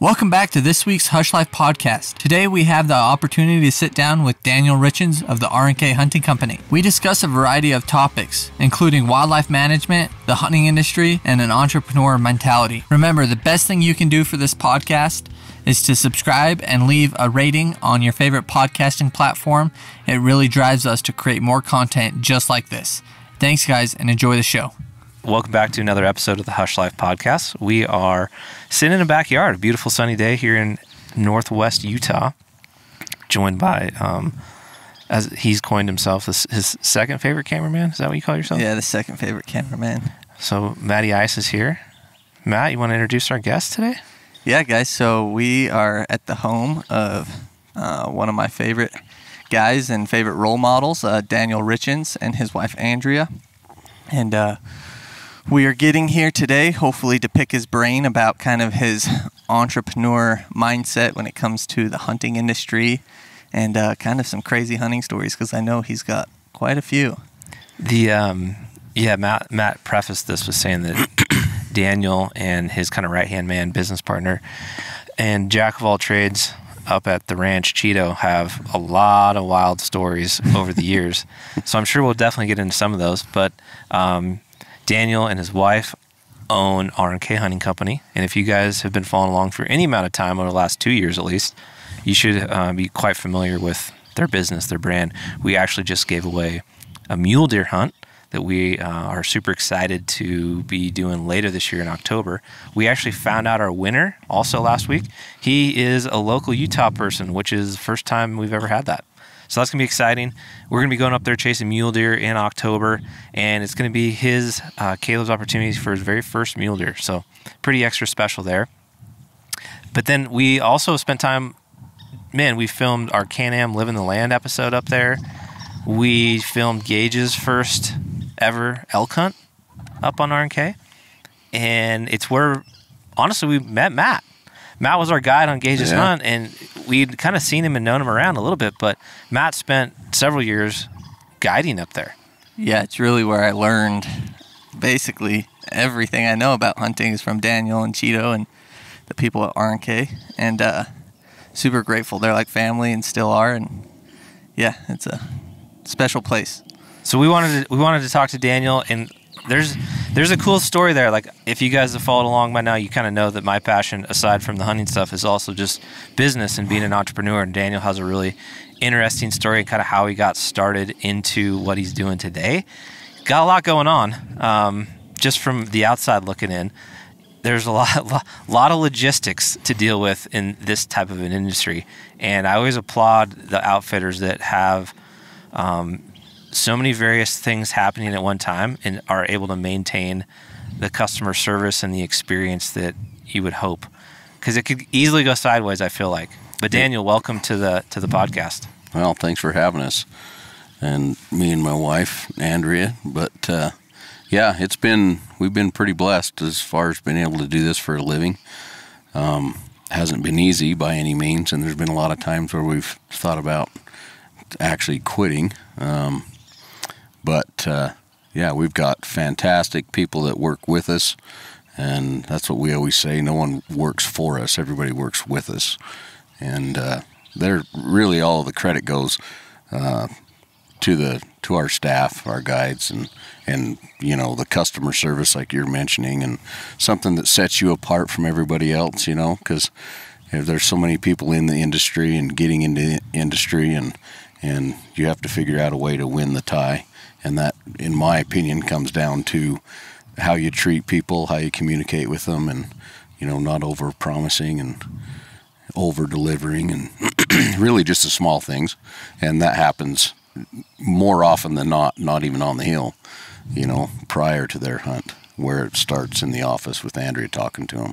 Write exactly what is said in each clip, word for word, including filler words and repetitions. Welcome back to this week's Hush Life podcast. Today we have the opportunity to sit down with Daniel Richins of the R and K Hunting Company. We discuss a variety of topics, including wildlife management, the hunting industry, and an entrepreneur mentality. Remember, the best thing you can do for this podcast is to subscribe and leave a rating on your favorite podcasting platform. It really drives us to create more content just like this. Thanks guys, and enjoy the show. Welcome back to another episode of the Hush Life Podcast. We are sitting in a backyard, a beautiful sunny day here in northwest Utah, joined by, um, as he's coined himself, his, his second favorite cameraman. Is that what you call yourself? Yeah, the second favorite cameraman. So Matty Ice is here. Matt, you want to introduce our guest today? Yeah, guys. So we are at the home of uh, one of my favorite guys and favorite role models, uh, Daniel Richins and his wife, Andrea. And, uh, we are getting here today, hopefully, to pick his brain about kind of his entrepreneur mindset when it comes to the hunting industry and uh, kind of some crazy hunting stories, because I know he's got quite a few. The um, yeah, Matt, Matt prefaced this with saying that Daniel and his kind of right-hand man, business partner, and jack of all trades up at the ranch, Chito, have a lot of wild stories over the years. So I'm sure we'll definitely get into some of those, but... Um, Daniel and his wife own R and K Hunting Company. And if you guys have been following along for any amount of time over the last two years at least, you should uh, be quite familiar with their business, their brand. We actually just gave away a mule deer hunt that we uh, are super excited to be doing later this year in October. We actually found out our winner also last week. He is a local Utah person, which is the first time we've ever had that. So that's going to be exciting. We're going to be going up there chasing mule deer in October, and it's going to be his, uh, Caleb's opportunity for his very first mule deer. So pretty extra special there. But then we also spent time, man, we filmed our Can-Am Living the Land episode up there. We filmed Gage's first ever elk hunt up on R and K. And it's where, honestly, we met Matt. Matt was our guide on Gage's yeah. hunt, and we'd kind of seen him and known him around a little bit, but Matt spent several years guiding up there. Yeah, it's really where I learned basically everything I know about hunting is from Daniel and Chito and the people at R and K, and uh, super grateful. They're like family and still are, and yeah, it's a special place. So we wanted to, we wanted to talk to Daniel, and There's there's a cool story there. Like, if you guys have followed along by now, you kind of know that my passion, aside from the hunting stuff, is also just business and being an entrepreneur. And Daniel has a really interesting story, kind of how he got started into what he's doing today. Got a lot going on. Um, just from the outside looking in, there's a lot, lot of logistics to deal with in this type of an industry. And I always applaud the outfitters that have... Um, so many various things happening at one time and are able to maintain the customer service and the experience that you would hope, because it could easily go sideways, I feel like. But Daniel, welcome to the to the podcast. Well, thanks for having us, and me and my wife Andrea. But uh, yeah, it's been we've been pretty blessed as far as being able to do this for a living. Um, hasn't been easy by any means, and there's been a lot of times where we've thought about actually quitting. Um, But, uh, yeah, we've got fantastic people that work with us, and that's what we always say. No one works for us. Everybody works with us. And uh, they're really, all of the credit goes uh, to the to our staff, our guides, and, and, you know, the customer service like you're mentioning, and something that sets you apart from everybody else, you know, because there's so many people in the industry and getting into the industry, and, and you have to figure out a way to win the tie. And that, in my opinion, comes down to how you treat people, how you communicate with them, and, you know, not over-promising and over-delivering, and really just the small things. And that happens more often than not, not even on the hill, you know, prior to their hunt, where it starts in the office with Andrea talking to them.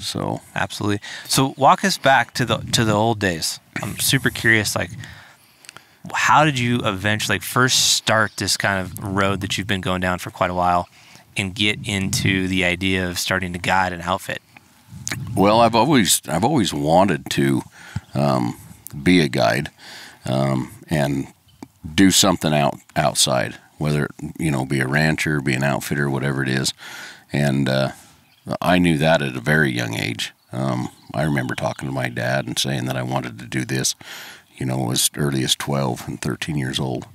So absolutely. So walk us back to the to the old days. I'm super curious, like, how did you eventually, like, first start this kind of road that you've been going down for quite a while and get into the idea of starting to guide an outfit? Well, I've always, I've always wanted to um, be a guide um, and do something out, outside, whether, you know, be a rancher, be an outfitter, whatever it is. And uh, I knew that at a very young age. Um, I remember talking to my dad and saying that I wanted to do this, you know, as early as twelve and thirteen years old.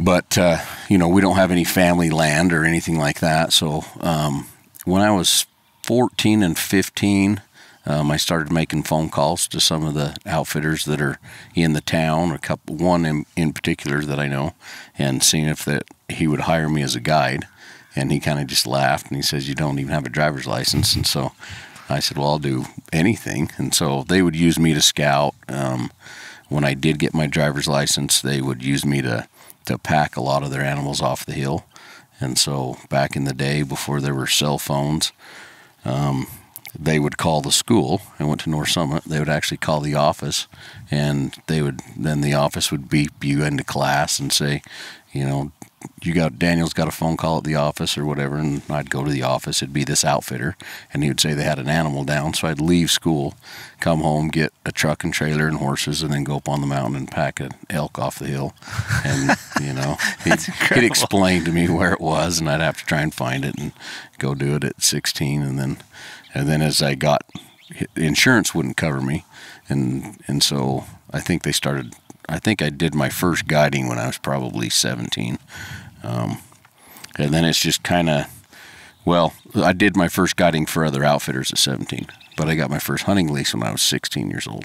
But, uh, you know, we don't have any family land or anything like that. So um, when I was fourteen and fifteen, um, I started making phone calls to some of the outfitters that are in the town, a couple, one in, in particular that I know, and seeing if that he would hire me as a guide. And he kind of just laughed, and he says, you don't even have a driver's license. And so I said, well, I'll do anything. And so they would use me to scout. Um, when I did get my driver's license, they would use me to, to pack a lot of their animals off the hill. And so back in the day, before there were cell phones, um, they would call the school. I went to North Summit. They would actually call the office, and they would then the office would beep you into class and say, you know, you got Daniel's got a phone call at the office or whatever, and I'd go to the office. It'd be this outfitter, and he would say they had an animal down. So I'd leave school, come home, get a truck and trailer and horses, and then go up on the mountain and pack an elk off the hill. And you know, he'd, he'd explain to me where it was, and I'd have to try and find it and go do it at sixteen. And then, and then as I got, insurance wouldn't cover me, and and so I think they started. I think I did my first guiding when I was probably seventeen. Um, and then it's just kind of, well, I did my first guiding for other outfitters at seventeen, but I got my first hunting lease when I was sixteen years old.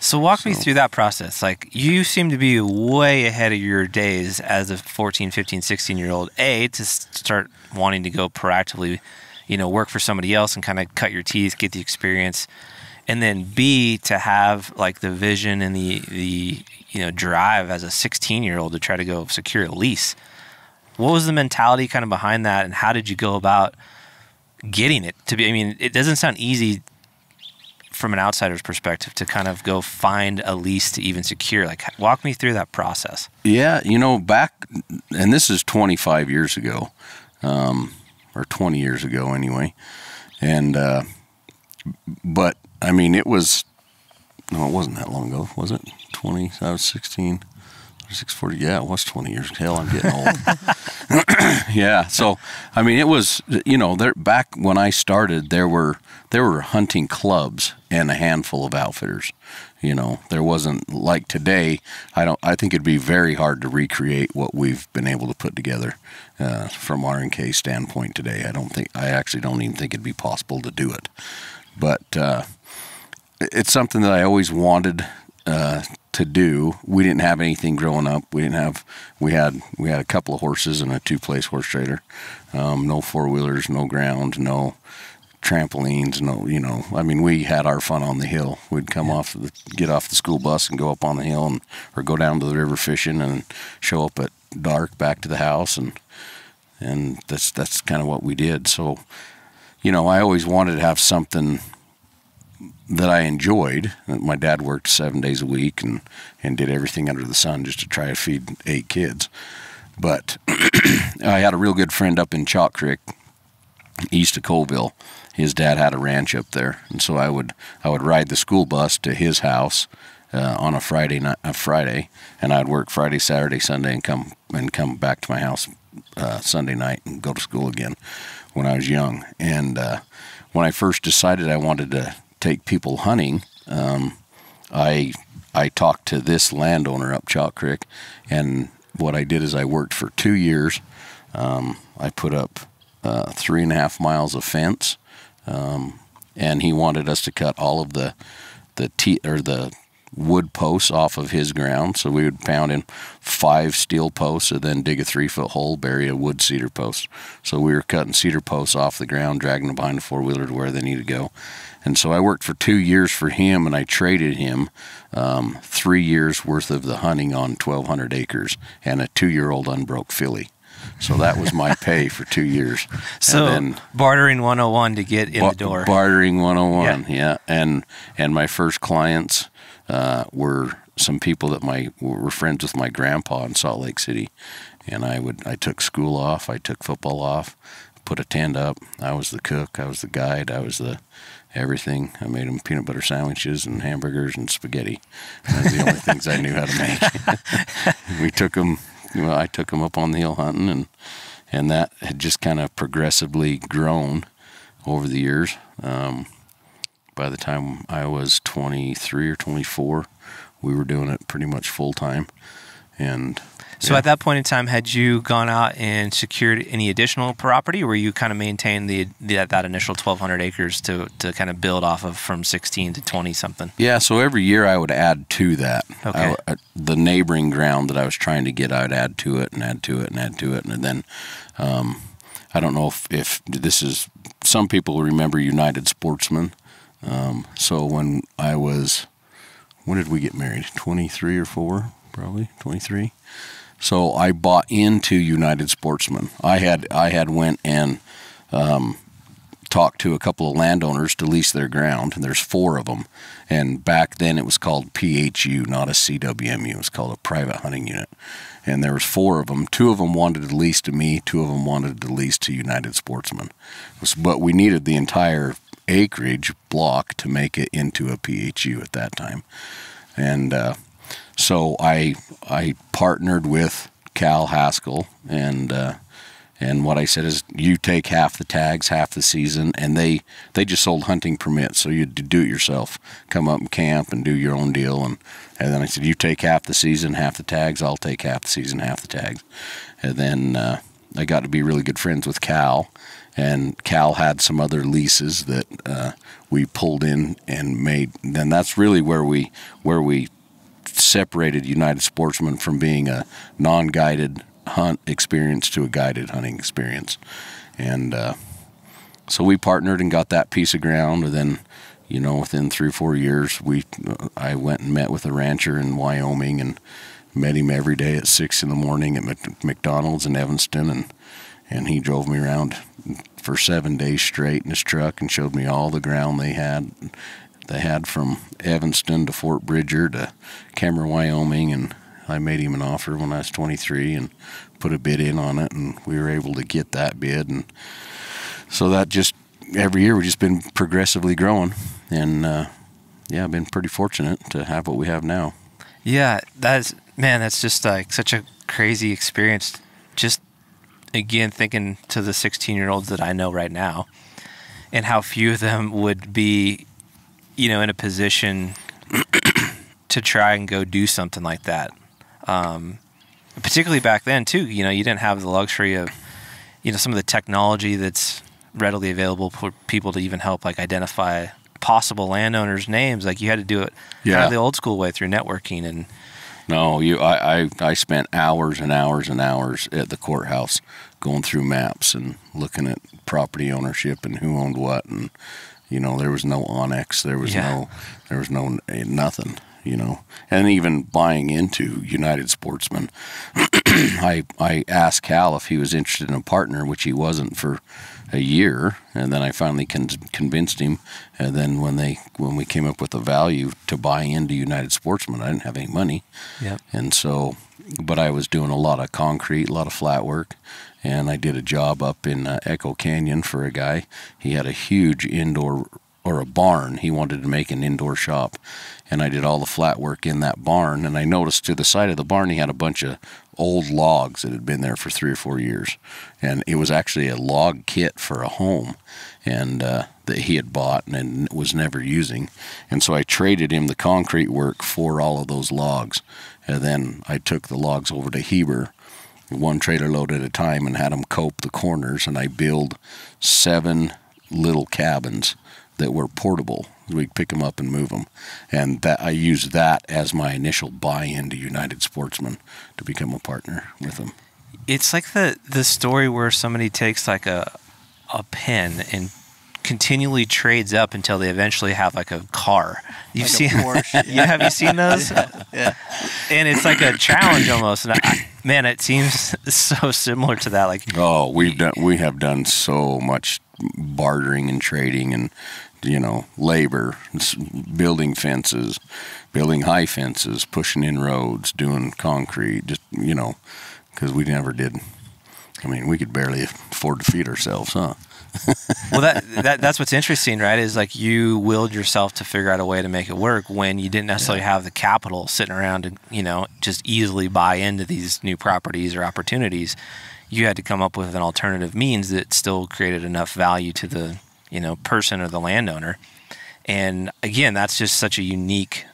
So walk so. me through that process. Like, you seem to be way ahead of your days as a fourteen, fifteen, sixteen-year-old, A, to start wanting to go proactively, you know, work for somebody else and kind of cut your teeth, get the experience. And then B, to have like the vision and the, the you know, drive as a sixteen-year-old to try to go secure a lease. What was the mentality kind of behind that, and how did you go about getting it to be? I mean, it doesn't sound easy from an outsider's perspective to kind of go find a lease to even secure. Like, walk me through that process. Yeah, you know, back, and this is twenty-five years ago, um, or twenty years ago anyway, and uh, but. I mean, it was, no, it wasn't that long ago, was it? twenty, I was sixteen, six forty, yeah, it was twenty years. Hell, I'm getting old. Yeah, so, I mean, it was, you know, there, back when I started, there were, there were hunting clubs and a handful of outfitters. You know, there wasn't, like today, I don't, I think it'd be very hard to recreate what we've been able to put together uh, from R and K standpoint today. I don't think, I actually don't even think it'd be possible to do it. But uh, it's something that I always wanted uh, to do. We didn't have anything growing up. We didn't have. We had. We had a couple of horses and a two-place horse trailer. Um, no four-wheelers. No ground. No trampolines. No. You know. I mean, we had our fun on the hill. We'd come off, the, get off the school bus and go up on the hill, and or go down to the river fishing and show up at dark back to the house, and and that's that's kind of what we did. So. You know, I always wanted to have something that I enjoyed. My dad worked seven days a week and, and did everything under the sun just to try to feed eight kids. But I had a real good friend up in Chalk Creek, east of Coalville. His dad had a ranch up there, and so I would I would ride the school bus to his house uh, on a Friday night, a Friday, and I'd work Friday, Saturday, Sunday, and come and come back to my house uh, Sunday night and go to school again. When I was young, and uh, when I first decided I wanted to take people hunting, um, I I talked to this landowner up Chalk Creek, and what I did is I worked for two years. Um, I put up uh, three and a half miles of fence, um, and he wanted us to cut all of the the te or the wood posts off of his ground, so we would pound in five steel posts and then dig a three-foot hole, bury a wood cedar post. So we were cutting cedar posts off the ground, dragging them behind a four-wheeler to where they needed to go. And so I worked for two years for him, and I traded him um, three years' worth of the hunting on twelve hundred acres and a two-year-old unbroke filly. So that was my pay for two years. So and then, bartering one oh one to get in the door. Bartering one oh one, yeah. yeah. And, and my first clients... Uh, were some people that my were friends with my grandpa in Salt Lake City, and I would I took school off, I took football off, put a tent up. I was the cook, I was the guide, I was the everything. I made them peanut butter sandwiches and hamburgers and spaghetti. That was the only things I knew how to make. We took them. Well, I took them up on the hill hunting, and and that had just kind of progressively grown over the years. Um, by the time I was twenty-three or twenty-four, we were doing it pretty much full time. And so yeah. At that point in time, had you gone out and secured any additional property, or were you kind of maintained the, the that initial twelve hundred acres to, to kind of build off of from sixteen to twenty something? Yeah, so every year I would add to that. Okay. I, I, the neighboring ground that I was trying to get, I would add to it and add to it and add to it. And then um, I don't know if, if this is, some people remember United Sportsmen. Um, so when I was, when did we get married? twenty-three or four, probably twenty-three. So I bought into United Sportsmen. I had I had went and um, talked to a couple of landowners to lease their ground. And there's four of them, and back then it was called P H U, not a C W M U. It was called a private hunting unit. And there was four of them. Two of them wanted to lease to me. Two of them wanted to lease to United Sportsmen. But we needed the entire acreage block to make it into a P H U at that time, and. Uh, So I I partnered with Cal Haskell, and uh, and what I said is, you take half the tags, half the season, and they they just sold hunting permits, so you do it yourself, come up and camp and do your own deal, and and then I said, you take half the season, half the tags, I'll take half the season, half the tags, and then uh, I got to be really good friends with Cal, and Cal had some other leases that uh, we pulled in and made. And then that's really where we where we. separated United Sportsmen from being a non-guided hunt experience to a guided hunting experience. And uh, so we partnered and got that piece of ground, and then, you know, within three or four years, we I went and met with a rancher in Wyoming and met him every day at six in the morning at McDonald's in Evanston, and and he drove me around for seven days straight in his truck and showed me all the ground they had. They had from Evanston to Fort Bridger to Cameron, Wyoming, and I made him an offer when I was twenty-three and put a bid in on it, and we were able to get that bid. And so that just, every year we've just been progressively growing, and uh, yeah, I've been pretty fortunate to have what we have now. Yeah, that's, man, that's just like such a crazy experience. Just, again, thinking to the sixteen-year-olds that I know right now and how few of them would be, you know, in a position to try and go do something like that. Um, particularly back then too, you know, you didn't have the luxury of, you know, some of the technology that's readily available for people to even help like identify possible landowners' names. Like you had to do it yeah. kind of the old school way through networking. And no, you, I, I, I spent hours and hours and hours at the courthouse going through maps and looking at property ownership and who owned what, and you know, there was no Onyx, there was yeah. no, there was no nothing, you know. And even buying into United Sportsmen, I I asked Cal if he was interested in a partner, which he wasn't for a year, and then I finally con convinced him. And then when they when we came up with the value to buy into United Sportsmen, I didn't have any money, yep. and so, but I was doing a lot of concrete, a lot of flat work. And I did a job up in uh, Echo Canyon for a guy. He had a huge indoor, or a barn. He wanted to make an indoor shop. And I did all the flat work in that barn. And I noticed to the side of the barn, he had a bunch of old logs that had been there for three or four years. And it was actually a log kit for a home, and uh, that he had bought and, and was never using. And so I traded him the concrete work for all of those logs. And then I took the logs over to Heber, one trailer load at a time, and had them cope the corners, and I build seven little cabins that were portable. We'd pick them up and move them, and that I used that as my initial buy-in to United Sportsmen to become a partner with them. It's like the the story where somebody takes like a a pen and continually trades up until they eventually have like a car. You've like seen, Porsche, yeah. have you seen those? Yeah, yeah. And it's like a challenge almost. And I, man, it seems so similar to that. Like, oh, we've done, we have done so much bartering and trading, and you know, labor, building fences, building high fences, pushing in roads, doing concrete. Just you know, because we never did. I mean, we could barely afford to feed ourselves, huh? Well, that, that that's what's interesting, right? Is like you willed yourself to figure out a way to make it work when you didn't necessarily yeah. have the capital sitting around to, you know, just easily buy into these new properties or opportunities. You had to come up with an alternative means that still created enough value to the, you know, person or the landowner. And again, that's just such a unique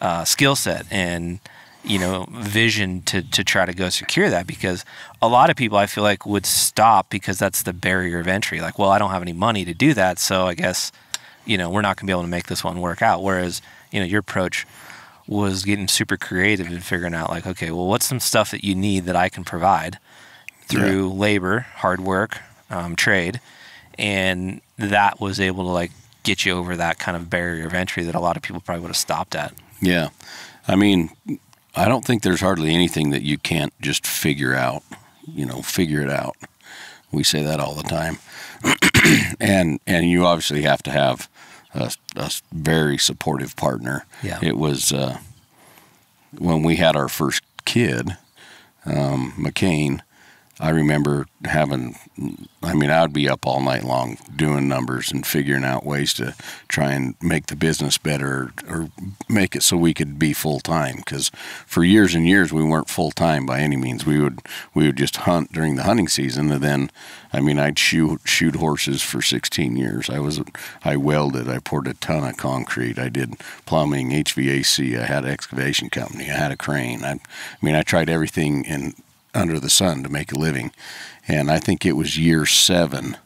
uh, skill set and, you know, vision to, to try to go secure that, because a lot of people I feel like would stop because that's the barrier of entry. Like, well, I don't have any money to do that, so I guess, you know, we're not going to be able to make this one work out. Whereas, you know, your approach was getting super creative and figuring out like, okay, well, what's some stuff that you need that I can provide through yeah. labor, hard work, um, trade. And that was able to like get you over that kind of barrier of entry that a lot of people probably would have stopped at. Yeah. I mean, I don't think there's hardly anything that you can't just figure out, you know, figure it out. We say that all the time. and, and you obviously have to have a, a very supportive partner. Yeah. It was, uh, when we had our first kid, um, McCain, I remember having, I mean, I'd be up all night long doing numbers and figuring out ways to try and make the business better, or make it so we could be full-time, because for years and years we weren't full-time by any means. We would we would just hunt during the hunting season, and then, I mean, I'd shoot, shoot horses for sixteen years. I was, I welded, I poured a ton of concrete, I did plumbing, H V A C, I had an excavation company, I had a crane. I, I mean, I tried everything in under the sun to make a living. And I think it was year seven.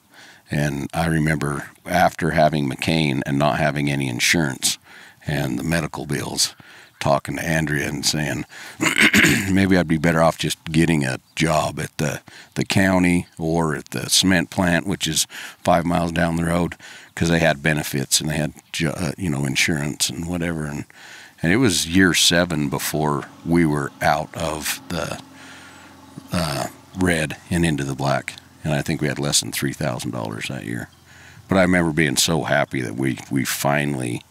And I remember after having McCain and not having any insurance and the medical bills, talking to Andrea and saying, maybe I'd be better off just getting a job at the, the county or at the cement plant, which is five miles down the road, because they had benefits and they had, uh, you know, insurance and whatever. And, and it was year seven before we were out of the Uh, red and into the black, and I think we had less than three thousand dollars that year. But I remember being so happy that we we finally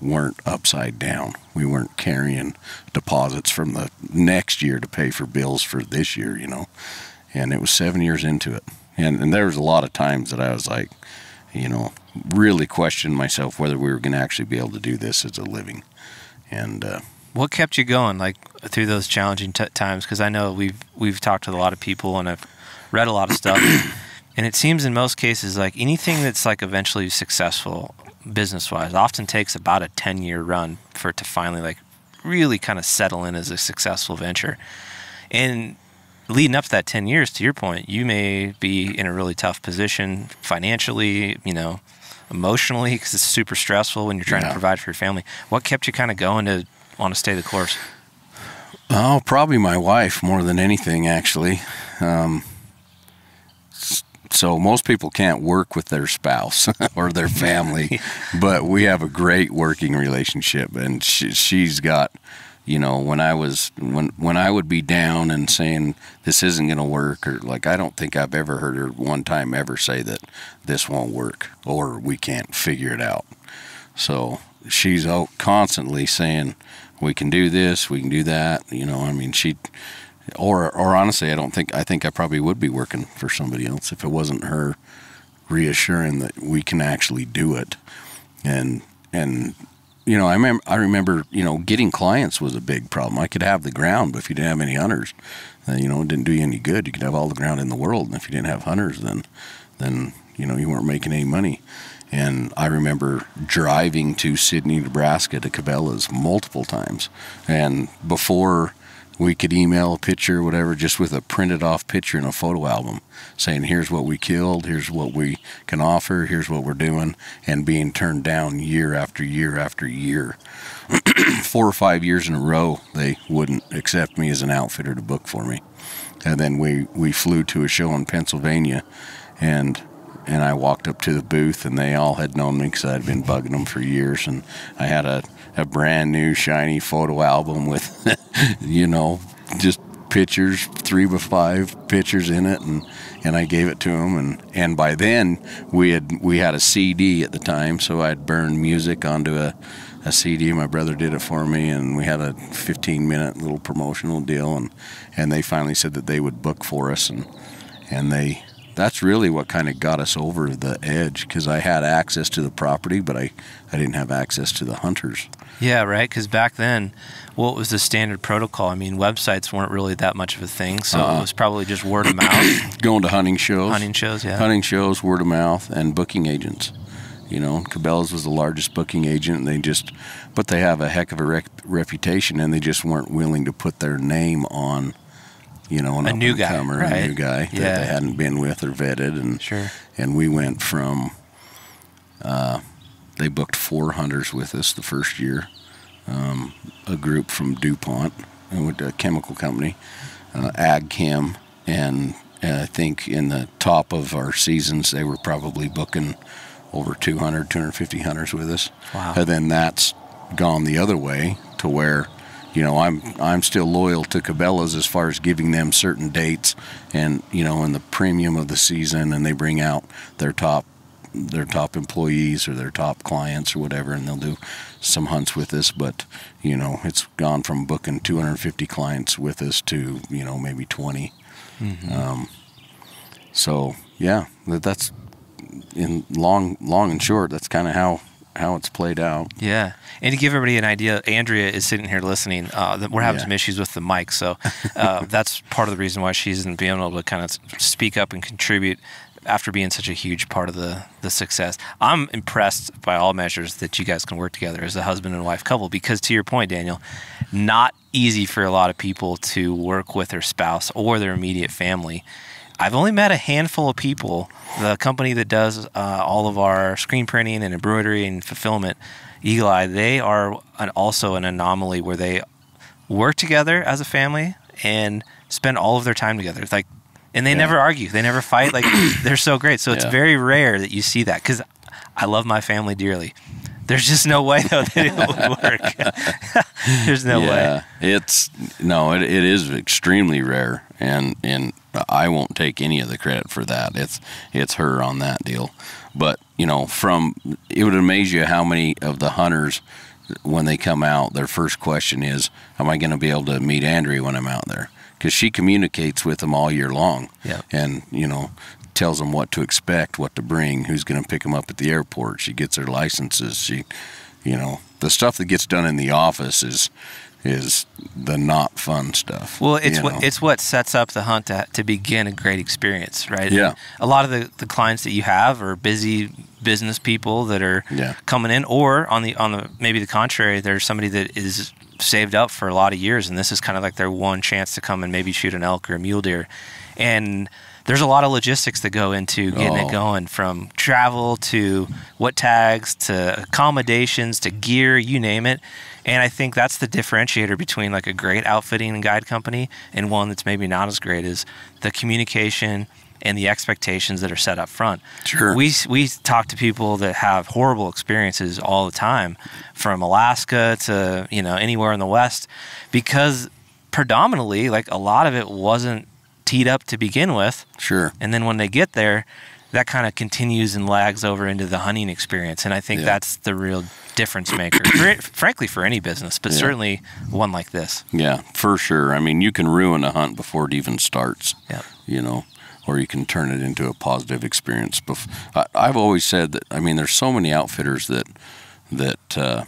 weren't upside down. We weren't carrying deposits from the next year to pay for bills for this year, you know. And it was seven years into it, and and there was a lot of times that I was like, you know, really questioned myself whether we were going to actually be able to do this as a living. And uh, what kept you going, like, through those challenging t times? Because I know we've we've talked to a lot of people, and I've read a lot of stuff, and it seems in most cases, like, anything that's like eventually successful business wise often takes about a ten year run for it to finally like really kind of settle in as a successful venture. And leading up to that ten years, to your point, you may be in a really tough position financially, you know, emotionally, because it's super stressful when you're trying yeah. to provide for your family. What kept you kind of going to want to stay the course? Oh, probably my wife more than anything, actually. Um, so most people can't work with their spouse or their family, but we have a great working relationship, and she, she's got, you know, when I was, when, when I would be down and saying this isn't going to work, or like, I don't think I've ever heard her one time ever say that this won't work or we can't figure it out. So she's constantly saying, we can do this, we can do that, you know. I mean, she, or or honestly, I don't think, I think I probably would be working for somebody else if it wasn't her reassuring that we can actually do it. And, and you know, I remember, I remember, you know, getting clients was a big problem. I could have the ground, but if you didn't have any hunters, then, you know, it didn't do you any good. You could have all the ground in the world, and if you didn't have hunters, then, then you know, you weren't making any money. And I remember driving to Sydney, Nebraska to Cabela's multiple times. And before we could email a picture or whatever, just with a printed off picture in a photo album saying, here's what we killed, here's what we can offer, here's what we're doing, and being turned down year after year after year. Four or five years in a row, they wouldn't accept me as an outfitter to book for me. And then we, we flew to a show in Pennsylvania, and And I walked up to the booth, and they all had known me because I'd been bugging them for years. And I had a, a brand new shiny photo album with, you know, just pictures, three by five pictures in it. And, and I gave it to them. And, and by then we had, we had a C D at the time. So I'd burned music onto a, a C D. My brother did it for me. And we had a fifteen minute little promotional deal. And, and they finally said that they would book for us. And, and they, that's really what kind of got us over the edge, because I had access to the property, but I, I didn't have access to the hunters. Yeah, right, because back then, what was the standard protocol? I mean, websites weren't really that much of a thing, so uh, it was probably just word of mouth. Going to hunting shows. Hunting shows, yeah. Hunting shows, word of mouth, and booking agents. You know, Cabela's was the largest booking agent, and they just, but they have a heck of a rec reputation, and they just weren't willing to put their name on, you know, an a new guy, right? a new guy yeah. that they hadn't been with or vetted, and sure. and we went from, uh, they booked four hunters with us the first year, um, a group from DuPont, a chemical company, uh, Ag Chem, and I think in the top of our seasons they were probably booking over two hundred, two hundred fifty hunters with us. Wow. And then that's gone the other way to where, you know, I'm I'm still loyal to Cabela's as far as giving them certain dates and, you know, in the premium of the season, and they bring out their top their top employees or their top clients or whatever, and they'll do some hunts with us. But, you know, it's gone from booking two hundred fifty clients with us to, you know, maybe twenty. Mm-hmm. Um, so yeah, that, that's in long, long and short, that's kind of how, how it's played out. Yeah. And to give everybody an idea, Andrea is sitting here listening. Uh, we're having yeah. some issues with the mic. So, uh, that's part of the reason why she isn't being able to kind of speak up and contribute after being such a huge part of the, the success. I'm impressed by all measures that you guys can work together as a husband and wife couple, because to your point, Daniel, not easy for a lot of people to work with their spouse or their immediate family. I've only met a handful of people. The company that does uh, all of our screen printing and embroidery and fulfillment, Eagle Eye, they are an, also an anomaly where they work together as a family and spend all of their time together. It's like, and they yeah. never argue. They never fight. Like, they're so great. So it's yeah. very rare that you see that, because I love my family dearly. There's just no way, though, that it would work. There's no yeah, way. It's, no, it, it is extremely rare, and, and I won't take any of the credit for that. It's, it's her on that deal. But, you know, from, it would amaze you how many of the hunters, when they come out, their first question is, am I going to be able to meet Andrea when I'm out there? Because she communicates with them all year long. Yeah. And, you know, tells them what to expect, what to bring, who's going to pick them up at the airport. She gets their licenses. She, you know, the stuff that gets done in the office is is the not fun stuff. Well, it's you know? what it's what sets up the hunt to, to begin a great experience, right? Yeah. And a lot of the, the clients that you have are busy business people that are yeah. coming in, or on the on the maybe the contrary, there's somebody that is saved up for a lot of years, and this is kind of like their one chance to come and maybe shoot an elk or a mule deer, and there's a lot of logistics that go into getting oh. it going, from travel to what tags to accommodations to gear, you name it. And I think that's the differentiator between like a great outfitting and guide company and one that's maybe not as great, is the communication and the expectations that are set up front. Sure. We, we talk to people that have horrible experiences all the time, from Alaska to, you know, anywhere in the West, because predominantly like a lot of it wasn't teed up to begin with. Sure. And then when they get there, that kind of continues and lags over into the hunting experience. And I think yeah. that's the real difference maker, for, frankly, for any business, but yeah. certainly one like this. Yeah, for sure. I mean, you can ruin a hunt before it even starts, yeah. you know, or you can turn it into a positive experience. I, I've always said that, I mean, there's so many outfitters that, that uh,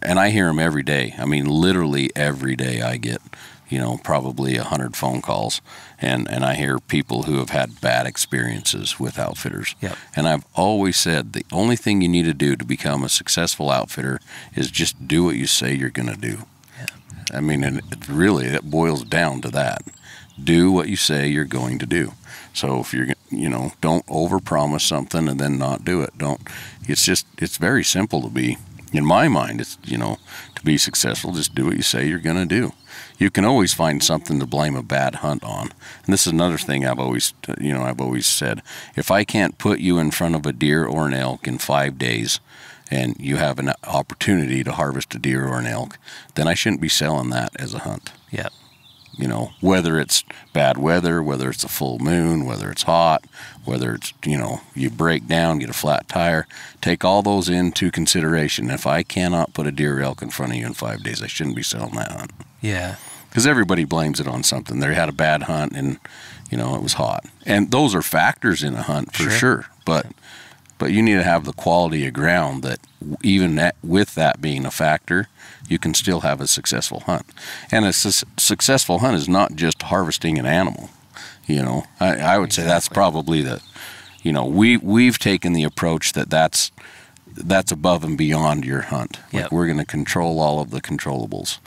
and I hear them every day. I mean, literally every day I get, you know, probably a hundred phone calls, and, and I hear people who have had bad experiences with outfitters. Yep. And I've always said the only thing you need to do to become a successful outfitter is just do what you say you're going to do. Yep. I mean, and it really, it boils down to that. Do what you say you're going to do. So if you're, you know, don't overpromise something and then not do it. Don't, it's just, it's very simple to be, in my mind, it's, you know, to be successful, just do what you say you're going to do. You can always find something to blame a bad hunt on. And this is another thing I've always, you know, I've always said, if I can't put you in front of a deer or an elk in five days and you have an opportunity to harvest a deer or an elk, then I shouldn't be selling that as a hunt. Yeah. You know, whether it's bad weather, whether it's a full moon, whether it's hot, whether it's, you know, you break down, get a flat tire, take all those into consideration. If I cannot put a deer or elk in front of you in five days, I shouldn't be selling that hunt. Yeah. Because everybody blames it on something. They had a bad hunt and, you know, it was hot. And those are factors in a hunt for sure. sure. But but you need to have the quality of ground that even that, with that being a factor, you can still have a successful hunt. And a su successful hunt is not just harvesting an animal. You know, I, I would exactly. say that's probably the, you know, we, we've taken the approach that that's that's above and beyond your hunt. Like yep. We're going to control all of the controllables.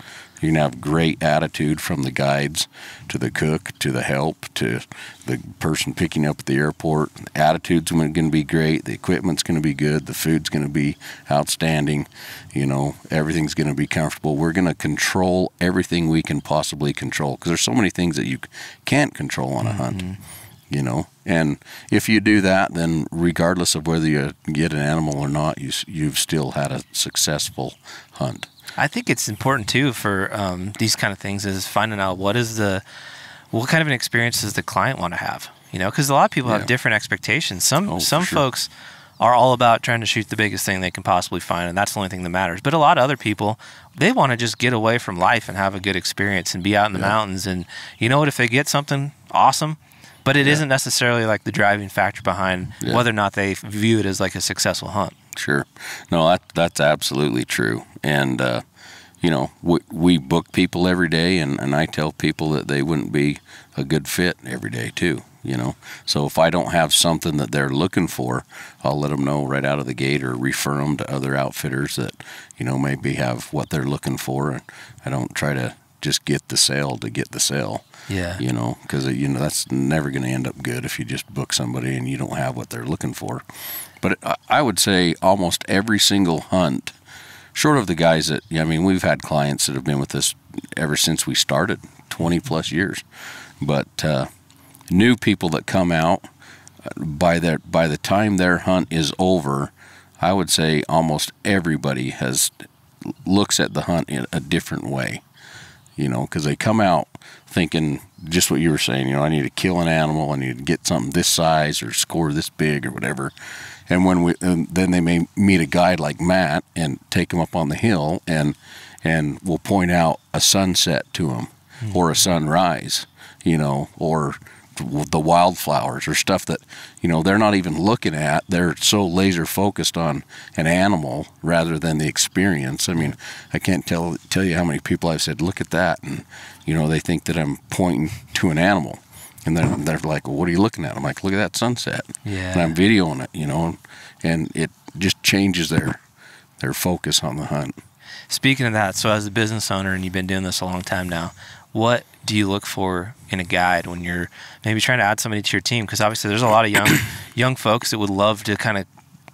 You're going to have great attitude from the guides to the cook to the help to the person picking up at the airport. Attitude's going to be great. The equipment's going to be good. The food's going to be outstanding. You know, everything's going to be comfortable. We're going to control everything we can possibly control because there's so many things that you can't control on a mm-hmm. hunt. You know, and if you do that, then regardless of whether you get an animal or not, you, you've still had a successful hunt. I think it's important too for um, these kind of things is finding out what is the, what kind of an experience does the client want to have? You know, because a lot of people yeah. have different expectations. Some oh, some sure. folks are all about trying to shoot the biggest thing they can possibly find, and that's the only thing that matters. But a lot of other people, they want to just get away from life and have a good experience and be out in the yeah. mountains. And you know what? If they get something awesome. But it yeah. isn't necessarily like the driving factor behind yeah. whether or not they view it as like a successful hunt. Sure. No, that, that's absolutely true. And, uh, you know, we, we book people every day, and, and I tell people that they wouldn't be a good fit every day too, you know. So if I don't have something that they're looking for, I'll let them know right out of the gate or refer them to other outfitters that, you know, maybe have what they're looking for. And I don't try to just get the sale to get the sale. Yeah. You know, because, you know, that's never going to end up good if you just book somebody and you don't have what they're looking for. But I would say almost every single hunt, short of the guys that, I mean, we've had clients that have been with us ever since we started, twenty plus years. But uh, new people that come out, by their, by the time their hunt is over, I would say almost everybody has looks at the hunt in a different way. You know, because they come out thinking just what you were saying, you know, I need to kill an animal, I need to get something this size or score this big or whatever. And when we, and then they may meet a guide like Matt and take him up on the hill, and and we'll point out a sunset to him mm-hmm. or a sunrise, you know, or the wildflowers or stuff that, you know, they're not even looking at. They're so laser focused on an animal rather than the experience. I mean, I can't tell tell you how many people I've said, look at that. And, you know, they think that I'm pointing to an animal. And then they're, they're like, well, what are you looking at? I'm like, look at that sunset. Yeah. And I'm videoing it, you know, and it just changes their their focus on the hunt. Speaking of that, so as a business owner, and you've been doing this a long time now, what do you look for in a guide when you're maybe trying to add somebody to your team? Because obviously there's a lot of young young folks that would love to kind of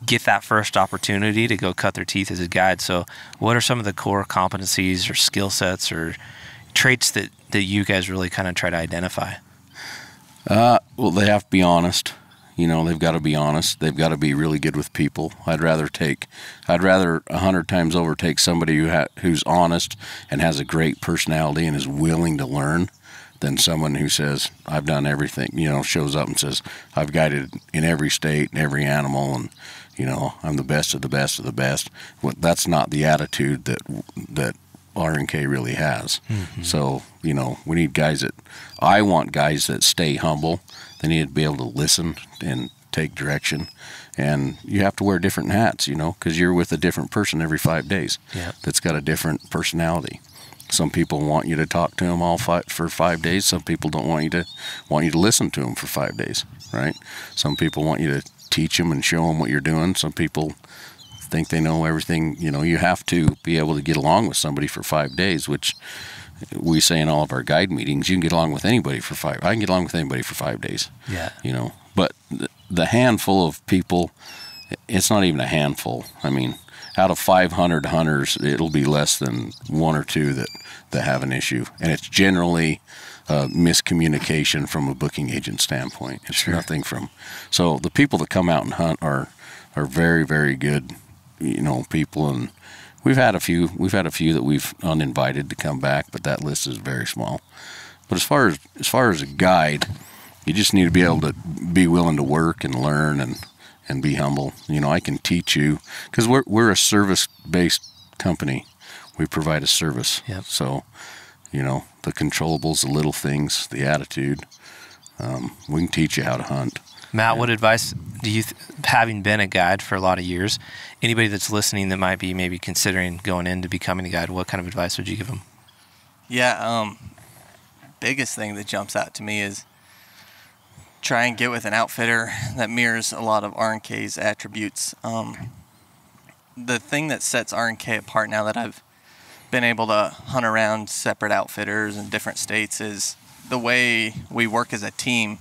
get that first opportunity to go cut their teeth as a guide. So what are some of the core competencies or skill sets or traits that, that you guys really kind of try to identify? Uh, well, they have to be honest. You know, they've got to be honest. They've got to be really good with people. I'd rather take, I'd rather a hundred times over take somebody who ha who's honest and has a great personality and is willing to learn than someone who says, I've done everything, you know, shows up and says, I've guided in every state and every animal and, you know, I'm the best of the best of the best. Well, that's not the attitude that, that R and K really has. Mm-hmm. So, you know, we need guys that, I want guys that stay humble. They need to be able to listen and take direction. And you have to wear different hats, you know, because you're with a different person every five days yeah. that's got a different personality. Some people want you to talk to them all five, for five days. Some people don't want you to want you to listen to them for five days, right? Some people want you to teach them and show them what you're doing. Some people think they know everything. You know, you have to be able to get along with somebody for five days, which we say in all of our guide meetings, you can get along with anybody for five. I can get along with anybody for five days. Yeah. You know, but the handful of people, it's not even a handful. I mean, out of five hundred hunters, it'll be less than one or two that, that have an issue. And it's generally uh, miscommunication from a booking agent standpoint. It's sure. nothing from, so the people that come out and hunt are, are very, very good, you know, people. And We've had a few. We've had a few that we've uninvited to come back, but that list is very small. But as far as as far as a guide, you just need to be able to be willing to work and learn and and be humble. You know, I can teach you because we're we're a service-based company. We provide a service. Yep. So, you know, the controllables, the little things, the attitude. Um, we can teach you how to hunt. Matt, what advice do you, th having been a guide for a lot of years, anybody that's listening that might be maybe considering going into becoming a guide, what kind of advice would you give them? Yeah, um, biggest thing that jumps out to me is try and get with an outfitter that mirrors a lot of R and K's attributes. Um, the thing that sets R and K apart now that I've been able to hunt around separate outfitters in different states is the way we work as a team.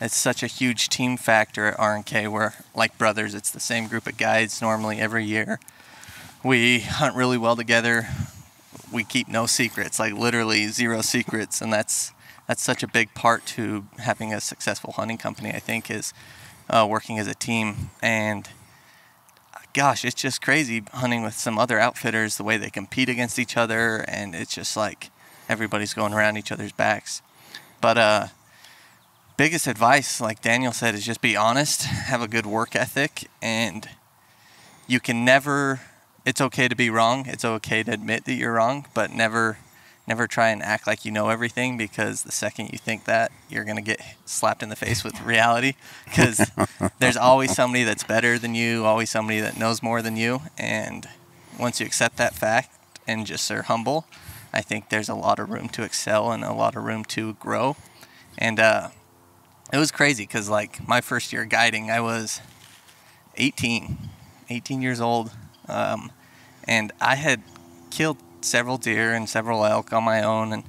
It's such a huge team factor at R and K. We're like brothers. It's the same group of guides normally every year. We hunt really well together. We keep no secrets, like literally zero secrets, and that's that's such a big part to having a successful hunting company, I think, is uh, working as a team. And gosh, it's just crazy hunting with some other outfitters, the way they compete against each other, and it's just like everybody's going around each other's backs. But uh, biggest advice, like Daniel said, is just be honest, have a good work ethic, and you can never, it's okay to be wrong. It's okay to admit that you're wrong, but never never try and act like you know everything, because the second you think that, you're going to get slapped in the face with reality, because there's always somebody that's better than you, always somebody that knows more than you. And once you accept that fact and just are humble, I think there's a lot of room to excel and a lot of room to grow. And uh, it was crazy because, like, my first year guiding, I was eighteen, eighteen years old, um, and I had killed several deer and several elk on my own. And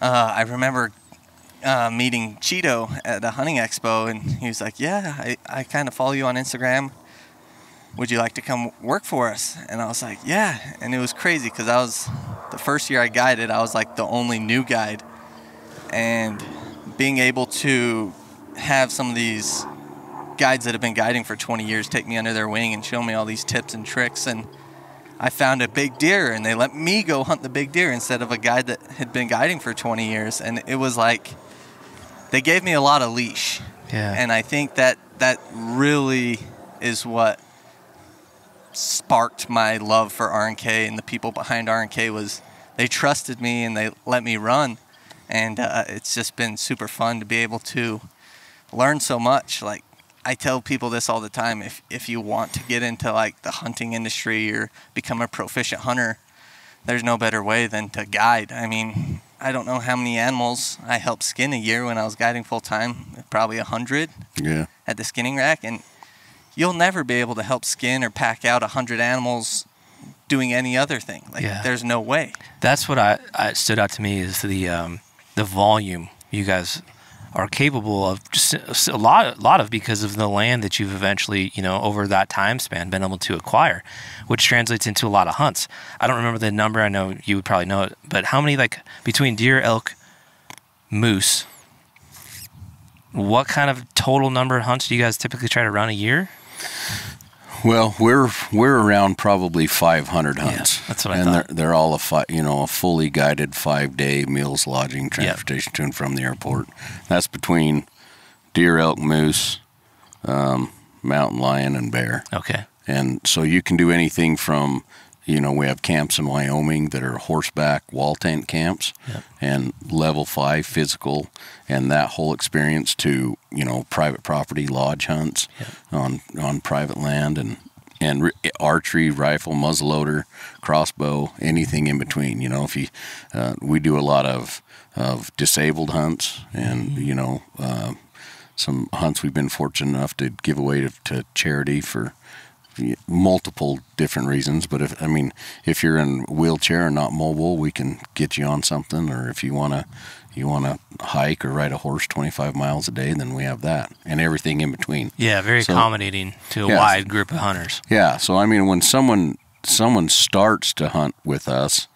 uh, I remember uh, meeting Chito at a hunting expo, and he was like, yeah, I, I kind of follow you on Instagram. Would you like to come work for us? And I was like, yeah. And it was crazy because I was, the first year I guided, I was like the only new guide. And being able to have some of these guides that have been guiding for twenty years take me under their wing and show me all these tips and tricks, and I found a big deer, and they let me go hunt the big deer instead of a guide that had been guiding for twenty years. And it was like, they gave me a lot of leash. Yeah. And I think that that really is what sparked my love for R and K, and the people behind R and K was they trusted me and they let me run. And uh, it's just been super fun to be able to learn so much. Like, I tell people this all the time. If, if you want to get into, like, the hunting industry or become a proficient hunter, there's no better way than to guide. I mean, I don't know how many animals I helped skin a year when I was guiding full-time, probably a hundred. Yeah. At the skinning rack. And you'll never be able to help skin or pack out a hundred animals doing any other thing. Like, yeah. There's no way. That's what I, I stood out to me is the, um, the volume you guys are capable of, just a lot, a lot of, because of the land that you've eventually, you know, over that time span been able to acquire, which translates into a lot of hunts. I don't remember the number. I know you would probably know it, but how many, like, between deer, elk, moose, what kind of total number of hunts do you guys typically try to run a year? Well, we're we're around probably five hundred hunts. Yeah, that's what I and thought. And they're, they're all a fi you know a fully guided five day meals, lodging, transportation yep. to and from the airport. That's between deer, elk, moose, um, mountain lion, and bear. Okay. And so you can do anything from, you know, we have camps in Wyoming that are horseback wall tent camps, yep. and level five physical, and that whole experience to, you know, private property lodge hunts, yep. on on private land, and and archery, rifle, muzzleloader, crossbow, anything in between. You know, if you, uh, we do a lot of of disabled hunts, and mm-hmm. you know, uh, some hunts we've been fortunate enough to give away to, to charity for multiple different reasons. But if, I mean, if you're in a wheelchair and not mobile, we can get you on something. Or if you want to, you want to hike or ride a horse twenty-five miles a day, then we have that, and everything in between. Yeah. Very so, accommodating to a yeah, wide group of hunters. Yeah. So, I mean, when someone, someone starts to hunt with us,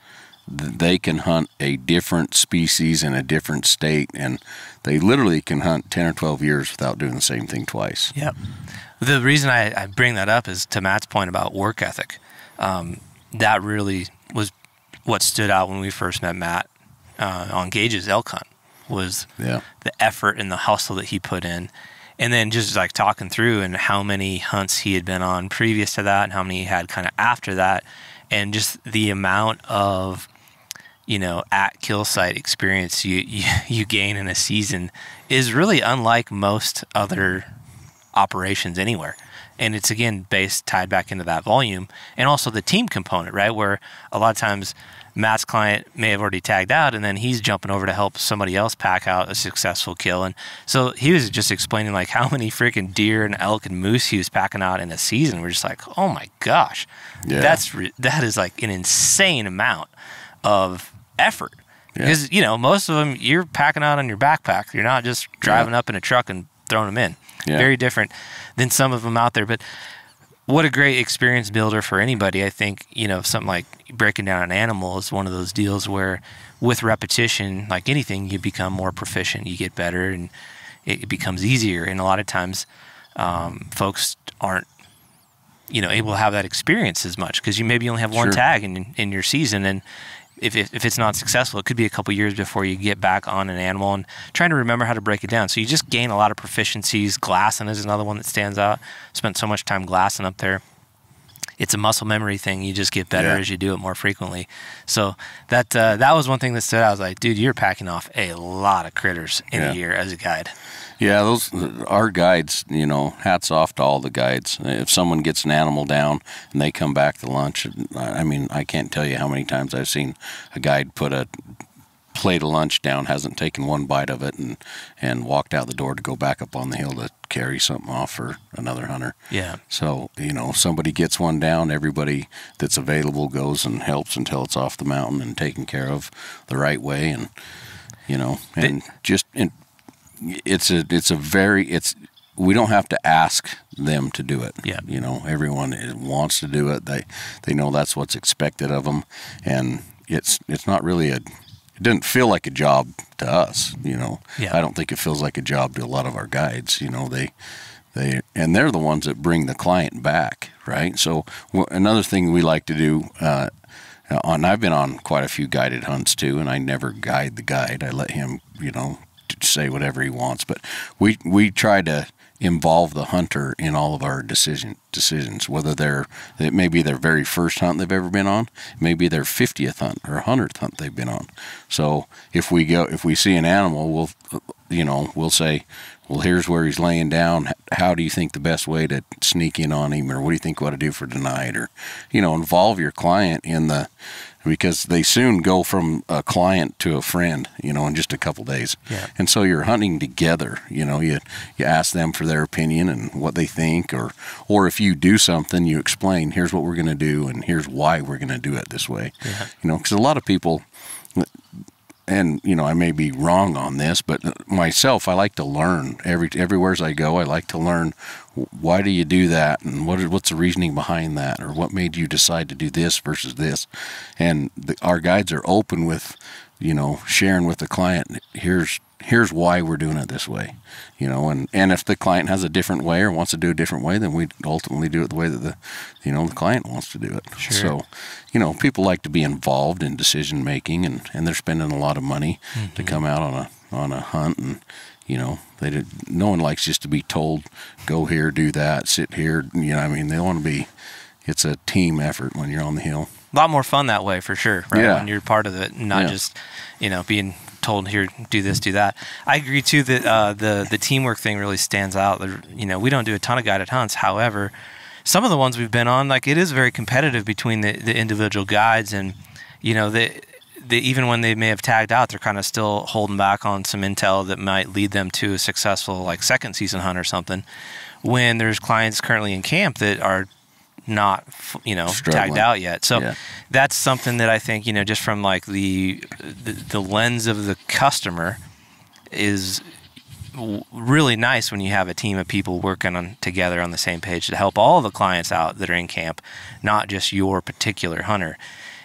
they can hunt a different species in a different state, and they literally can hunt ten or twelve years without doing the same thing twice. Yep. The reason I, I bring that up is to Matt's point about work ethic. Um, that really was what stood out when we first met Matt uh, on Gage's elk hunt, was yeah. the effort and the hustle that he put in. And then just like talking through and how many hunts he had been on previous to that and how many he had kind of after that, and just the amount of, you know, at kill site experience you, you, you gain in a season is really unlike most other operations anywhere. And it's, again, based, tied back into that volume. And also the team component, right, where a lot of times Matt's client may have already tagged out, and then he's jumping over to help somebody else pack out a successful kill. And so he was just explaining, like, how many freaking deer and elk and moose he was packing out in a season. We're just like, oh, my gosh. Yeah. That's re that is, like, an insane amount of effort. Yeah. Because, you know, most of them, you're packing out on your backpack. You're not just driving yeah. up in a truck and throwing them in. Yeah. Very different than some of them out there. But what a great experience builder for anybody. I think, you know, something like breaking down an animal is one of those deals where with repetition, like anything, you become more proficient, you get better, and it becomes easier. And a lot of times um, folks aren't, you know, able to have that experience as much because you maybe only have one sure. tag in, in your season. And If, if, if it's not successful, it could be a couple years before you get back on an animal and trying to remember how to break it down. So you just gain a lot of proficiencies. Glassing is another one that stands out. Spent so much time glassing up there. It's a muscle memory thing. You just get better yeah. as you do it more frequently. So that uh, that was one thing that stood out. I was like, dude, you're packing off a lot of critters in yeah. a year as a guide. Yeah, those our guides, you know, hats off to all the guides. If someone gets an animal down and they come back to lunch, I mean, I can't tell you how many times I've seen a guide put a plate of lunch down, hasn't taken one bite of it, and, and walked out the door to go back up on the hill to carry something off for another hunter. Yeah. So, you know, somebody gets one down, everybody that's available goes and helps until it's off the mountain and taken care of the right way. And, you know, and but, just... in, It's a, it's a very, it's, we don't have to ask them to do it. Yeah. You know, everyone wants to do it. They, they know that's what's expected of them. And it's, it's not really a, it doesn't feel like a job to us, you know. Yeah. I don't think it feels like a job to a lot of our guides, you know, they, they, and they're the ones that bring the client back. Right. So another thing we like to do, uh, on, I've been on quite a few guided hunts too, and I never guide the guide. I let him, you know, say whatever he wants, but we we try to involve the hunter in all of our decision decisions, whether they're it may be their very first hunt they've ever been on, maybe their fiftieth hunt or one hundredth hunt they've been on. So if we go if we see an animal, we'll you know we'll say, well, here's where he's laying down. How do you think the best way to sneak in on him, or what do you think we ought to do for tonight? Or, you know, involve your client in the, because they soon go from a client to a friend, you know, in just a couple days. Yeah. And so you're hunting together, you know, you, you ask them for their opinion and what they think, or, or if you do something, you explain, here's what we're going to do and here's why we're going to do it this way. Yeah. You know, because a lot of people, and, you know, I may be wrong on this, but myself, I like to learn. Every, everywhere I go, I like to learn, why do you do that, and what is, what's the reasoning behind that, or what made you decide to do this versus this? And the, our guides are open with, you know, sharing with the client, here's here's why we're doing it this way, you know, and, and if the client has a different way or wants to do a different way, then we ultimately do it the way that the, you know, the client wants to do it. Sure. So, you know, people like to be involved in decision making, and, and they're spending a lot of money mm-hmm. to come out on a, on a hunt, and, you know, they did, no one likes just to be told, go here, do that, sit here, you know, I mean, they want to be, it's a team effort when you're on the hill. A lot more fun that way for sure, right? Yeah. When you're part of it, not yeah. just, you know, being told here, do this, do that. I agree too that uh, the the teamwork thing really stands out. You know, we don't do a ton of guided hunts. However, some of the ones we've been on, like, it is very competitive between the, the individual guides, and, you know, they, they, even when they may have tagged out, they're kind of still holding back on some intel that might lead them to a successful, like, second season hunt or something. When there's clients currently in camp that are not, you know, struggling, tagged out yet. So yeah. that's something that I think, you know, just from like the, the, the lens of the customer is w really nice when you have a team of people working on together on the same page to help all the clients out that are in camp, not just your particular hunter.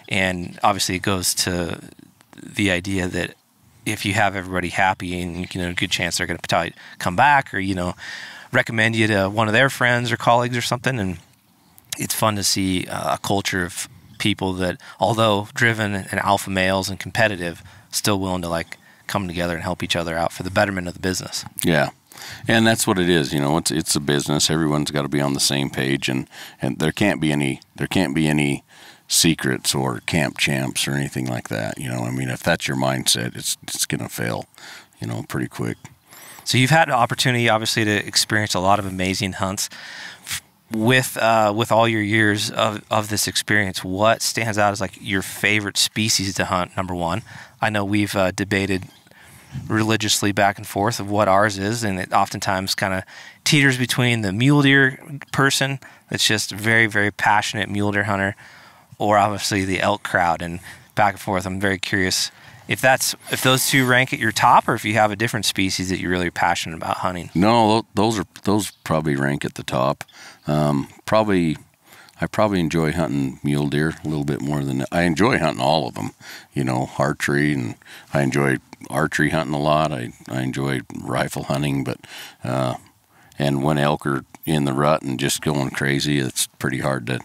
And obviously it goes to the idea that if you have everybody happy and, you know, a good chance they're going to probably come back, or, you know, recommend you to one of their friends or colleagues or something. And it's fun to see a culture of people that, although driven and alpha males and competitive, still willing to, like, come together and help each other out for the betterment of the business. Yeah. And that's what it is, you know, it's, it's a business. Everyone's got to be on the same page, and, and there can't be any, there can't be any secrets or camp champs or anything like that. You know, I mean, if that's your mindset, it's, it's going to fail, you know, pretty quick. So you've had an opportunity, obviously, to experience a lot of amazing hunts. with uh, with all your years of, of this experience, what stands out as like your favorite species to hunt, number one? I know we've uh, debated religiously back and forth of what ours is, and it oftentimes kind of teeters between the mule deer person that's just very, very passionate mule deer hunter, or obviously the elk crowd, and back and forth. I'm very curious if that's if those two rank at your top, or if you have a different species that you're really passionate about hunting. No, those are those probably rank at the top. Um, probably I probably enjoy hunting mule deer a little bit more than I enjoy hunting all of them. You know, archery, and I enjoy archery hunting a lot. I I enjoy rifle hunting, but uh, and when elk are in the rut and just going crazy, it's pretty hard to,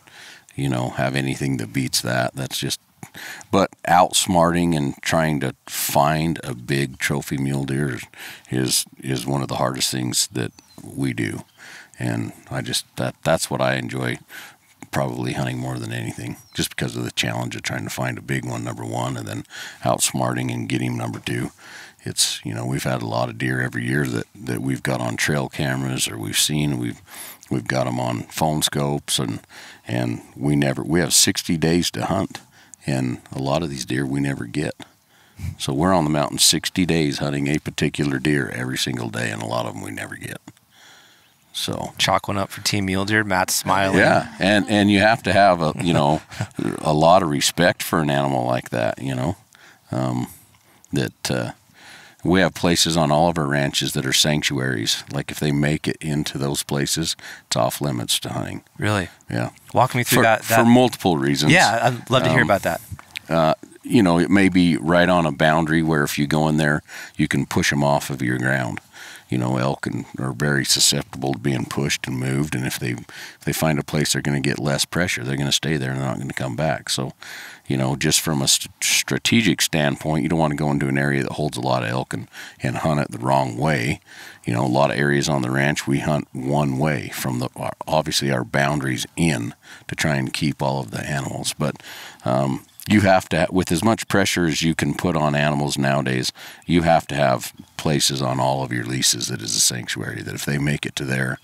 you know, have anything that beats that. That's just. But outsmarting and trying to find a big trophy mule deer is is one of the hardest things that we do, and I just that that's what I enjoy probably hunting more than anything, just because of the challenge of trying to find a big one, number one, and then outsmarting and getting him, number two. It's, you know, we've had a lot of deer every year that that we've got on trail cameras, or we've seen we've we've got them on phone scopes, and and we never we have sixty days to hunt. And a lot of these deer we never get. So we're on the mountain sixty days hunting a particular deer every single day, and a lot of them we never get. So chalk one up for team mule deer. Matt's smiling. Yeah, and and you have to have a you know a lot of respect for an animal like that. You know, um, that uh, we have places on all of our ranches that are sanctuaries. Like if they make it into those places, it's off limits to hunting. Really? Yeah. Walk me through for, that, that. For multiple reasons. Yeah, I'd love to um, hear about that. Uh, you know, it may be right on a boundary where if you go in there, you can push them off of your ground. You know, elk and, are very susceptible to being pushed and moved, and if they if they find a place they're going to get less pressure, they're going to stay there and they're not going to come back. So, you know, just from a st strategic standpoint, you don't want to go into an area that holds a lot of elk and, and hunt it the wrong way. You know, a lot of areas on the ranch, we hunt one way from the our, obviously our boundaries in to try and keep all of the animals. But um, you have to, with as much pressure as you can put on animals nowadays, you have to have places on all of your leases that is a sanctuary, that if they make it to there,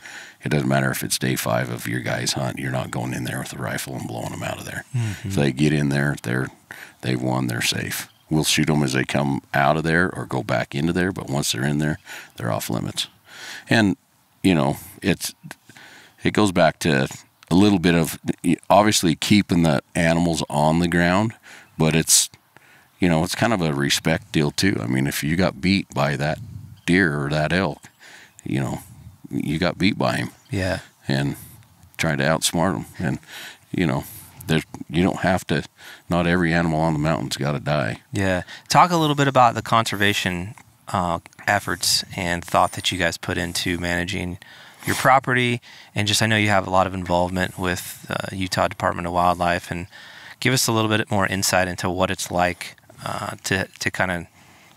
it doesn't matter if it's day five of your guys' hunt, you're not going in there with a rifle and blowing them out of there. Mm-hmm. If they get in there, they're, they've won, they're safe. We'll shoot them as they come out of there or go back into there, but once they're in there, they're off limits. And, you know, it's it goes back to a little bit of obviously keeping the animals on the ground, but it's, you know, it's kind of a respect deal too. I mean, if you got beat by that deer or that elk, you know, you got beat by him. Yeah. And trying to outsmart him. And, you know, there's, you don't have to, not every animal on the mountain's got to die. Yeah. Talk a little bit about the conservation uh, efforts and thought that you guys put into managing your property, and just I know you have a lot of involvement with uh, Utah Department of Wildlife, and give us a little bit more insight into what it's like uh, to, to kind of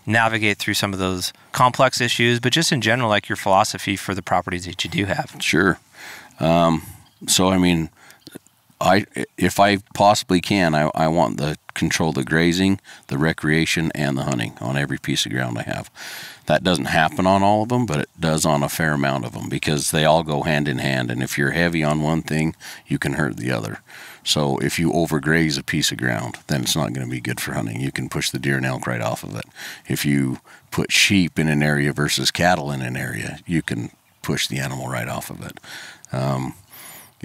navigate through some of those complex issues, but just in general, like your philosophy for the properties that you do have. Sure. Um, so, I mean, I if I possibly can, I, I want the control the grazing, the recreation, and the hunting on every piece of ground I have. That doesn't happen on all of them, but it does on a fair amount of them, because they all go hand in hand, and if you're heavy on one thing, you can hurt the other. So if you overgraze a piece of ground, then it's not going to be good for hunting. You can push the deer and elk right off of it. If you put sheep in an area versus cattle in an area, you can push the animal right off of it. Um,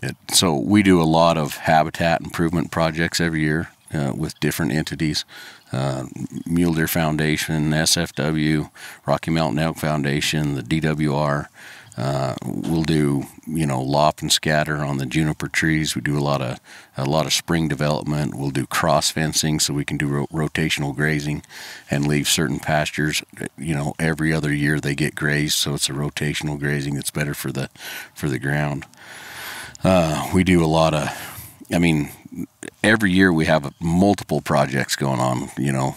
It, so we do a lot of habitat improvement projects every year uh, with different entities, uh, Mule Deer Foundation, S F W, Rocky Mountain Elk Foundation, the D W R. Uh, we'll do, you know, lop and scatter on the juniper trees. We do a lot of a lot of spring development. We'll do cross fencing, so we can do ro rotational grazing and leave certain pastures. You know, every other year they get grazed, so it's a rotational grazing that's better for the for the ground. Uh, we do a lot of, I mean, every year we have multiple projects going on, you know,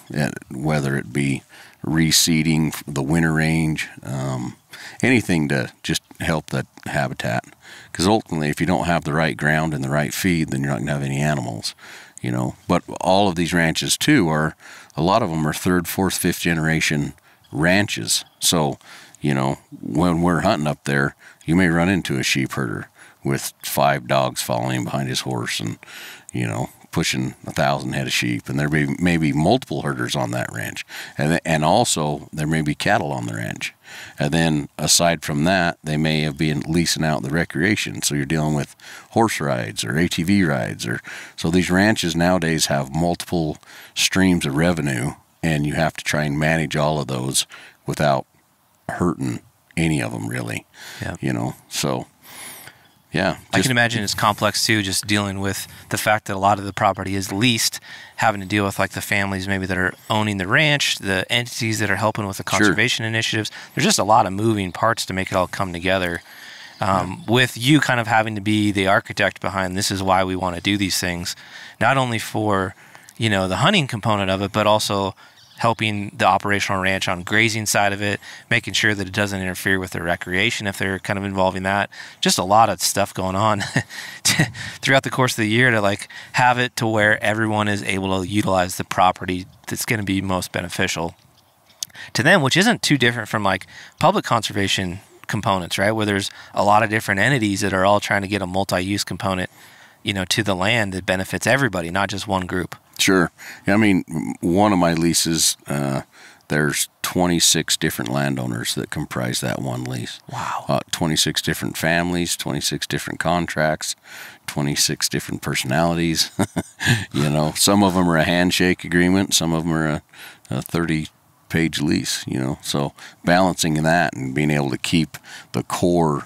whether it be reseeding the winter range, um, anything to just help that habitat. Because ultimately, if you don't have the right ground and the right feed, then you're not going to have any animals, you know. But all of these ranches, too, are, a lot of them are third, fourth, fifth generation ranches. So, you know, when we're hunting up there, you may run into a sheep herder. with five dogs following behind his horse and, you know, pushing a thousand head of sheep. And there may, may be multiple herders on that ranch. And, and also there may be cattle on the ranch. And then aside from that, they may have been leasing out the recreation. So you're dealing with horse rides or A T V rides. or So these ranches nowadays have multiple streams of revenue, and you have to try and manage all of those without hurting any of them, really. Yeah. You know, so... Yeah. Just, I can imagine it's complex too, just dealing with the fact that a lot of the property is leased, having to deal with like the families maybe that are owning the ranch, the entities that are helping with the conservation sure. initiatives. There's just a lot of moving parts to make it all come together. Um, yeah. With you kind of having to be the architect behind this is why we want to do these things, not only for, you know, the hunting component of it, but also helping the operational ranch on grazing side of it, making sure that it doesn't interfere with their recreation if they're kind of involving that. Just a lot of stuff going on to, throughout the course of the year to like have it to where everyone is able to utilize the property that's going to be most beneficial to them, which isn't too different from like public conservation components, right? Where there's a lot of different entities that are all trying to get a multi-use component, you know, to the land that benefits everybody, not just one group. Sure. I mean, one of my leases, uh, there's twenty-six different landowners that comprise that one lease. Wow. Uh, twenty-six different families, twenty-six different contracts, twenty-six different personalities. You know, some of them are a handshake agreement. Some of them are a, a thirty-page lease, you know. So balancing that and being able to keep the core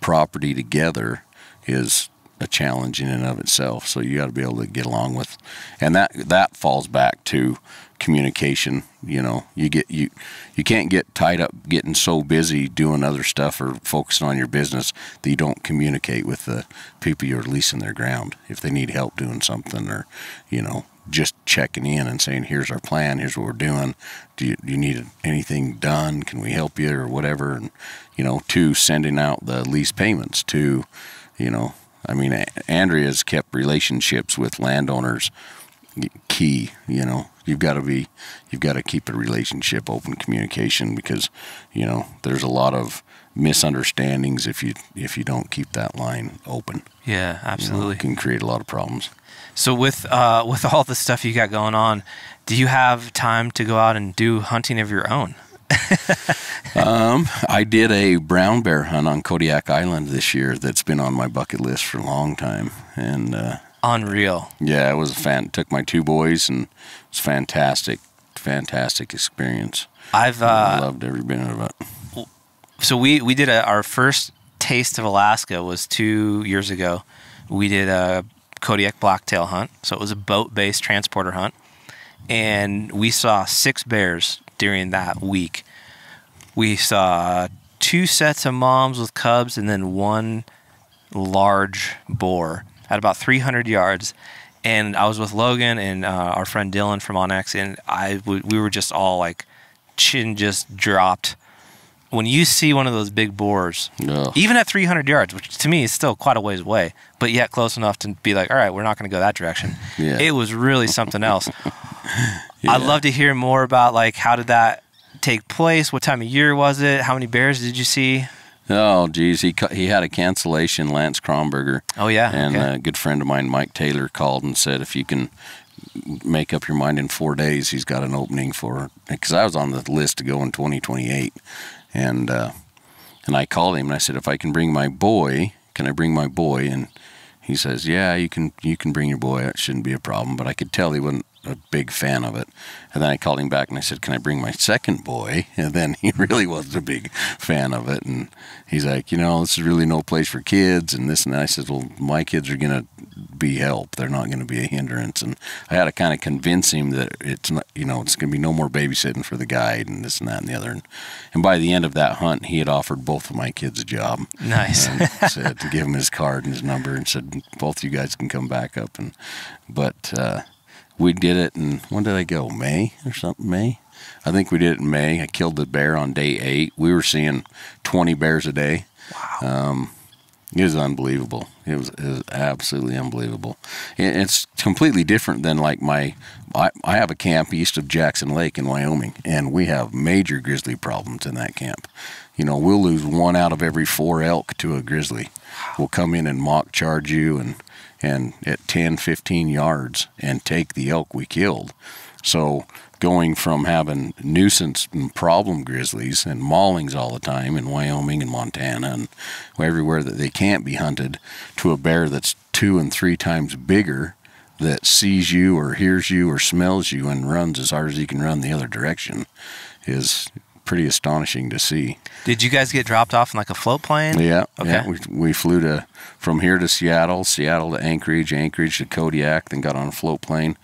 property together is a challenge in and of itself. So you got to be able to get along with, and that that falls back to communication. You know, you get you you can't get tied up getting so busy doing other stuff or focusing on your business that you don't communicate with the people you're leasing their ground if they need help doing something, or you know, just checking in and saying, here's our plan, here's what we're doing, do you, do you need anything done, can we help you or whatever. And you know, to sending out the lease payments to, you know, I mean, Andrea's kept relationships with landowners key. You know, you've got to be, you've got to keep a relationship, open communication, because, you know, there's a lot of misunderstandings if you if you don't keep that line open. Yeah, absolutely. You know, it can create a lot of problems. So with uh, with all the stuff you got going on, do you have time to go out and do hunting of your own? um, I did a brown bear hunt on Kodiak Island this year. That's been on my bucket list for a long time, and uh, unreal. Yeah, it was a fan. Took my two boys, and it's fantastic, fantastic experience. I've uh, I loved every minute of it. So we we did a, our first taste of Alaska was two years ago. We did a Kodiak blacktail hunt, so it was a boat-based transporter hunt, and we saw six bears. During that week, we saw two sets of moms with cubs and then one large boar at about three hundred yards. And I was with Logan and uh, our friend Dylan from Onyx, and I w we were just all like chin just dropped. When you see one of those big boars, no. even at three hundred yards, which to me is still quite a ways away, but yet close enough to be like, all right, we're not going to go that direction. Yeah. It was really something else. Yeah. I'd love to hear more about like how did that take place? What time of year was it? How many bears did you see? Oh, geez, he he had a cancellation. Lance Kronberger. Oh yeah, and okay. a good friend of mine, Mike Taylor, called and said if you can make up your mind in four days, he's got an opening for. Because I was on the list to go in twenty twenty-eight, and uh, and I called him and I said if I can bring my boy, can I bring my boy? And he says, yeah, you can you can bring your boy. It shouldn't be a problem. But I could tell he wouldn't. A big fan of it. And then I called him back and I said, can I bring my second boy? And then he really wasn't a big fan of it. And he's like, you know, this is really no place for kids and this and that. I said, well, my kids are going to be help. They're not going to be a hindrance. And I had to kind of convince him that it's not, you know, it's going to be no more babysitting for the guide and this and that and the other. And, and by the end of that hunt, he had offered both of my kids a job. Nice. And said to give him his card and his number and said, both of you guys can come back up. And, but, uh, we did it in, when did I go, May or something, May? I think we did it in May. I killed the bear on day eight. We were seeing twenty bears a day. Wow. Um, It was unbelievable. It was, it was absolutely unbelievable. It, it's completely different than like my, I, I have a camp east of Jackson Lake in Wyoming, and we have major grizzly problems in that camp. You know, we'll lose one out of every four elk to a grizzly. We'll come in and mock charge you and, and at ten, fifteen yards and take the elk we killed. So going from having nuisance and problem grizzlies and maulings all the time in Wyoming and Montana and everywhere that they can't be hunted to a bear that's two and three times bigger that sees you or hears you or smells you and runs as hard as he can run the other direction is pretty astonishing to see. Did you guys get dropped off in like a float plane? Yeah. Okay. Yeah. We, we flew to from here to Seattle, Seattle to Anchorage, Anchorage to Kodiak, then got on a float plane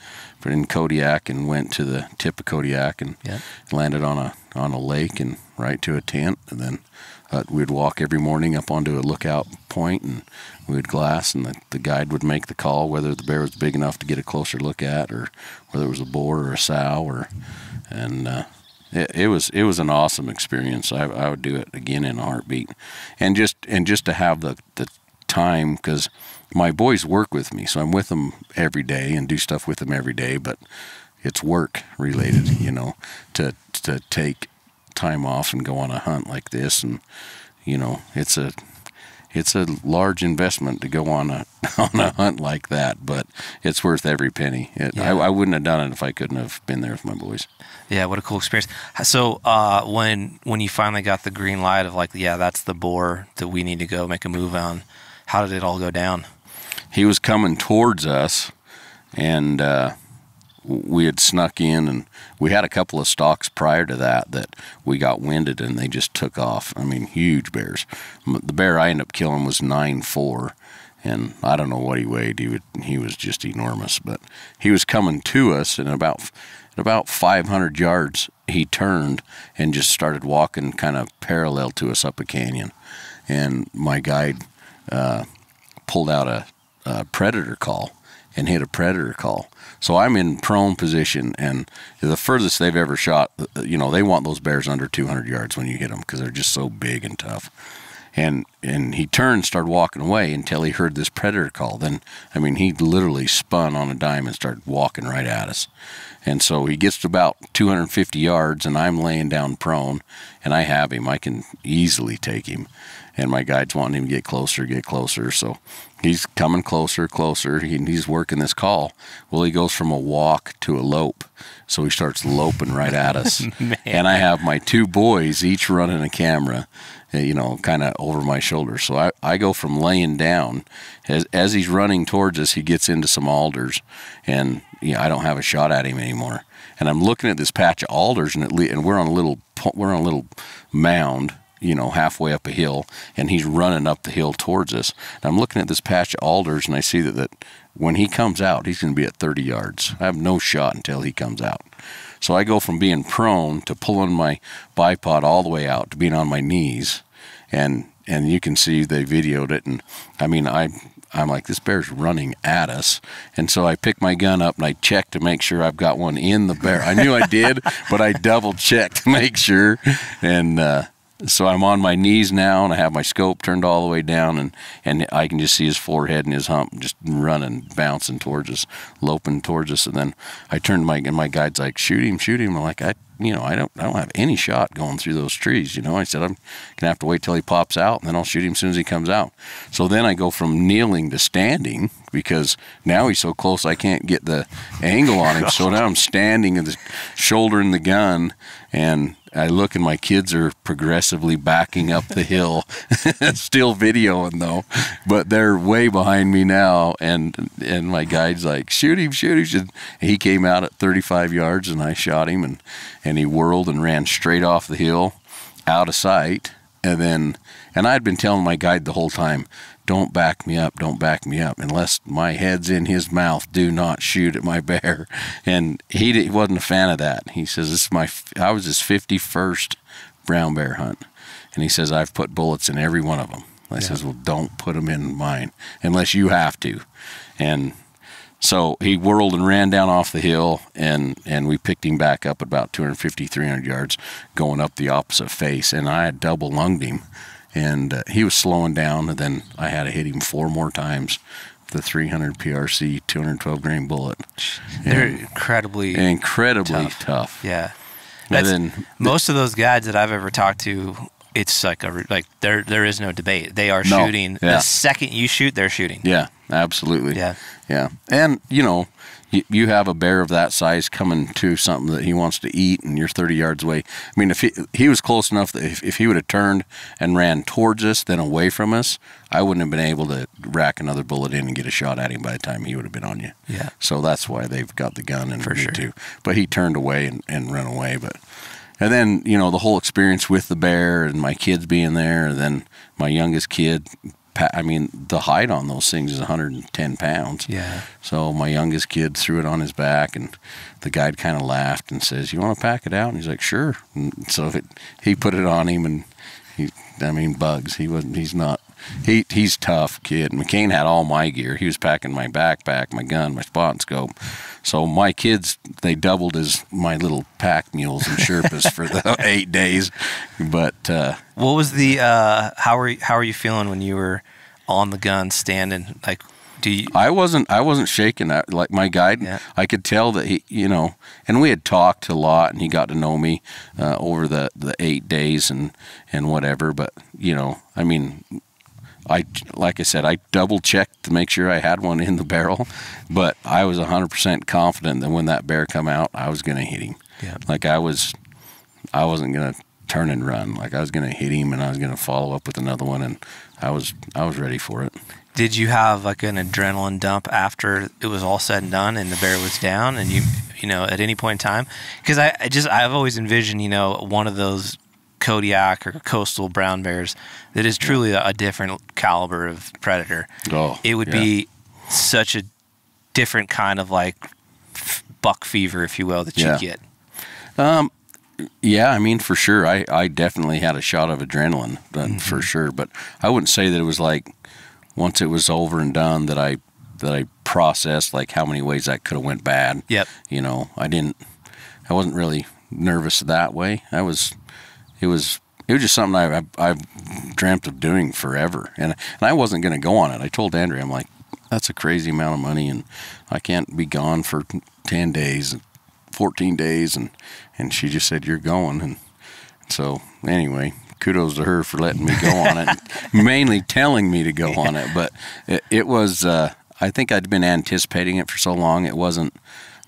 in Kodiak and went to the tip of Kodiak and yeah. landed on a on a lake and right to a tent. And then uh, we'd walk every morning up onto a lookout point and we would glass, and the, the guide would make the call whether the bear was big enough to get a closer look at or whether it was a boar or a sow. Or, and uh, it, it was it was an awesome experience. I, I would do it again in a heartbeat. And just, and just to have the, the time, because my boys work with me, so I'm with them every day and do stuff with them every day, but it's work related, you know, to to take time off and go on a hunt like this. And, you know, it's a it's a large investment to go on a on a hunt like that, but it's worth every penny. It, yeah. I, I wouldn't have done it if I couldn't have been there with my boys. Yeah, what a cool experience. So uh, when when you finally got the green light of like, yeah, that's the boar that we need to go make a move on, how did it all go down? He was coming towards us, and uh, we had snuck in, and we had a couple of stalks prior to that that we got winded, and they just took off. I mean, huge bears. The bear I ended up killing was nine four, and I don't know what he weighed. He would, he was just enormous, but he was coming to us, and about at about five hundred yards, he turned and just started walking kind of parallel to us up a canyon, and my guide uh, pulled out a Uh, predator call and hit a predator call. So I'm in prone position, and the furthest they've ever shot, you know, they want those bears under two hundred yards when you hit them because they're just so big and tough. And and he turned, started walking away until he heard this predator call. Then, I mean, he literally spun on a dime and started walking right at us. And so he gets to about two hundred fifty yards, and I'm laying down prone, and I have him. I can easily take him. And my guide's wanting him to get closer, get closer. So he's coming closer, closer. He, he's working this call. Well, he goes from a walk to a lope. So he starts loping right at us. And I have my two boys each running a camera, you know, kind of over my shoulder. So I, I go from laying down. As, as he's running towards us, he gets into some alders. And, you know, I don't have a shot at him anymore. And I'm looking at this patch of alders, and, it, and we're on a little we're on a little mound, you know, halfway up a hill, and he's running up the hill towards us. And I'm looking at this patch of alders, and I see that, that when he comes out, he's going to be at thirty yards. I have no shot until he comes out. So I go from being prone to pulling my bipod all the way out to being on my knees, and and you can see they videoed it. And, I mean, I, I'm like, this bear's running at us. And so I pick my gun up, and I check to make sure I've got one in the bear. I knew I did, but I double-checked to make sure. And, uh, so I'm on my knees now, and I have my scope turned all the way down, and, and I can just see his forehead and his hump just running, bouncing towards us, loping towards us. And then I turned my, and my guide's like, shoot him, shoot him. I'm like, I, you know, I don't, I don't have any shot going through those trees. You know, I said, I'm gonna have to wait till he pops out, and then I'll shoot him as soon as he comes out. So then I go from kneeling to standing, because now he's so close I can't get the angle on him. So now I'm standing and shouldering the gun, and I look, and my kids are progressively backing up the hill, still videoing though, but they're way behind me now. And and my guide's like, shoot him, shoot him. And he came out at thirty-five yards, and I shot him, and, and he whirled and ran straight off the hill, out of sight. And then, and I'd been telling my guide the whole time, don't back me up, don't back me up. Unless my head's in his mouth, do not shoot at my bear. And he, did, he wasn't a fan of that. He says, this is my, I was his fifty-first brown bear hunt. And he says, I've put bullets in every one of them. I yeah. says, well, don't put them in mine unless you have to. And so he whirled and ran down off the hill, and, and we picked him back up at about two hundred fifty, three hundred yards going up the opposite face. And I had double lunged him. and uh, he was slowing down, and then I had to hit him four more times. The three hundred P R C, two twelve grain bullet. They're and incredibly incredibly tough. tough. Yeah, that's, and then most of those guys that I've ever talked to, it's like a like there there is no debate. They are no, shooting yeah. the second you shoot, they're shooting. Yeah, absolutely. Yeah, yeah, and you know, you, you have a bear of that size coming to something that he wants to eat, and you're thirty yards away. I mean, if he he was close enough that if, if he would have turned and ran towards us, then away from us, I wouldn't have been able to rack another bullet in and get a shot at him by the time he would have been on you. Yeah. So that's why they've got the gun and for sure. too. But he turned away and and ran away, but. And then, you know, the whole experience with the bear and my kids being there, and then my youngest kid, I mean, the height on those things is one hundred ten pounds. Yeah. So my youngest kid threw it on his back, and the guide kind of laughed and says, "You want to pack it out?" And he's like, "Sure." And so it, he put it on him, and he, I mean, bugs. He wasn't, he's not, he, he's tough kid. McCain had all my gear. He was packing my backpack, my gun, my spot and scope. So my kids, they doubled as my little pack mules and Sherpas for the eight days. But uh, what was the uh, how are how are you feeling when you were on the gun standing? Like, do you? I wasn't. I wasn't shaking. I, like my guide, yeah. I could tell that he, you know, and we had talked a lot, and he got to know me uh, over the the eight days and and whatever. But you know, I mean. I, like I said, I double-checked to make sure I had one in the barrel, but I was one hundred percent confident that when that bear come out, I was going to hit him. Yeah. Like I was, I wasn't going to turn and run. Like I was going to hit him, and I was going to follow up with another one, and I was, I was ready for it. Did you have like an adrenaline dump after it was all said and done and the bear was down, and you, you know, at any point in time? Because I, I just, I've always envisioned, you know, one of those Kodiak or coastal brown bears that is truly a, a different caliber of predator. Oh, it would yeah. be such a different kind of like f buck fever, if you will, that yeah. you get. Um, yeah, I mean, for sure. I, I definitely had a shot of adrenaline, but mm-hmm. for sure. But I wouldn't say that it was like once it was over and done that I that I processed like how many ways that could have went bad. Yep. You know, I didn't. I wasn't really nervous that way. I was. It was it was just something I, I, I've dreamt of doing forever, and and I wasn't going to go on it. I told Andrea, I'm like, that's a crazy amount of money, and I can't be gone for ten days, fourteen days, and and she just said, you're going, and so anyway, kudos to her for letting me go on it, mainly telling me to go yeah. on it, but it, it was, uh, I think I'd been anticipating it for so long, it wasn't,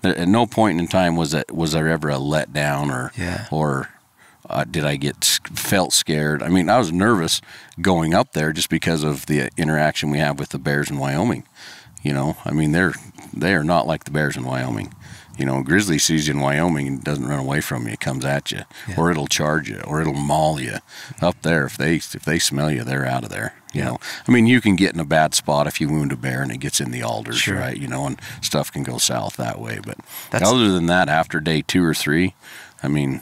at no point in time was, it, was there ever a letdown or yeah. or... Uh, did I get felt scared? I mean, I was nervous going up there just because of the interaction we have with the bears in Wyoming. You know, I mean, they're they are not like the bears in Wyoming. You know, a grizzly sees you in Wyoming and doesn't run away from you; it comes at you, yeah. or it'll charge you, or it'll maul you. Up there, if they if they smell you, they're out of there. You yeah. know, I mean, you can get in a bad spot if you wound a bear and it gets in the alders, sure. right? You know, and stuff can go south that way. But That's other than that, after day two or three, I mean.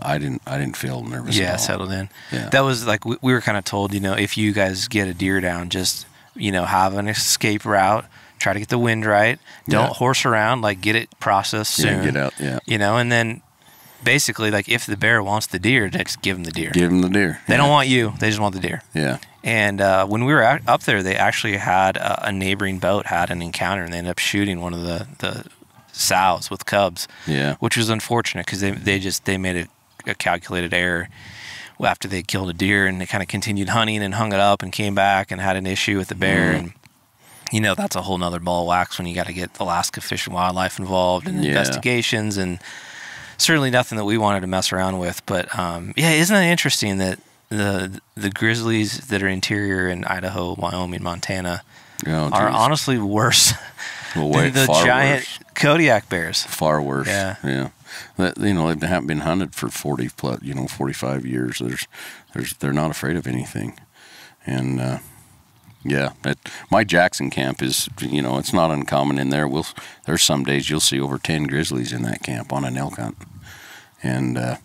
I didn't. I didn't feel nervous. Yeah, at all. Settled in. Yeah. That was like we, we were kind of told. You know, if you guys get a deer down, just you know, have an escape route. Try to get the wind right. Don't yeah. horse around. Like get it processed soon. Yeah, get out. Yeah. You know, and then basically, like if the bear wants the deer, just give them the deer. Give them the deer. They yeah. don't want you. They just want the deer. Yeah. And uh, when we were out, up there, they actually had a, a neighboring boat had an encounter, and they ended up shooting one of the the. sows with cubs, yeah, which was unfortunate because they they just they made a, a calculated error after they killed a deer, and they kind of continued hunting and hung it up and came back and had an issue with the bear, mm. and you know that's a whole nother ball of wax when you got to get Alaska Fish and Wildlife involved and yeah. investigations, and certainly nothing that we wanted to mess around with. But um, yeah, isn't it interesting that the the grizzlies that are interior in Idaho, Wyoming, Montana oh, are honestly worse well, wait, than the giant. Worse. Kodiak bears. Far worse. Yeah. Yeah. That, you know, they haven't been hunted for forty plus, you know, forty-five years. There's, there's, they're not afraid of anything. And, uh, yeah, it, my Jackson camp is, you know, it's not uncommon in there. We'll, there's some days you'll see over ten grizzlies in that camp on an elk hunt. And, uh,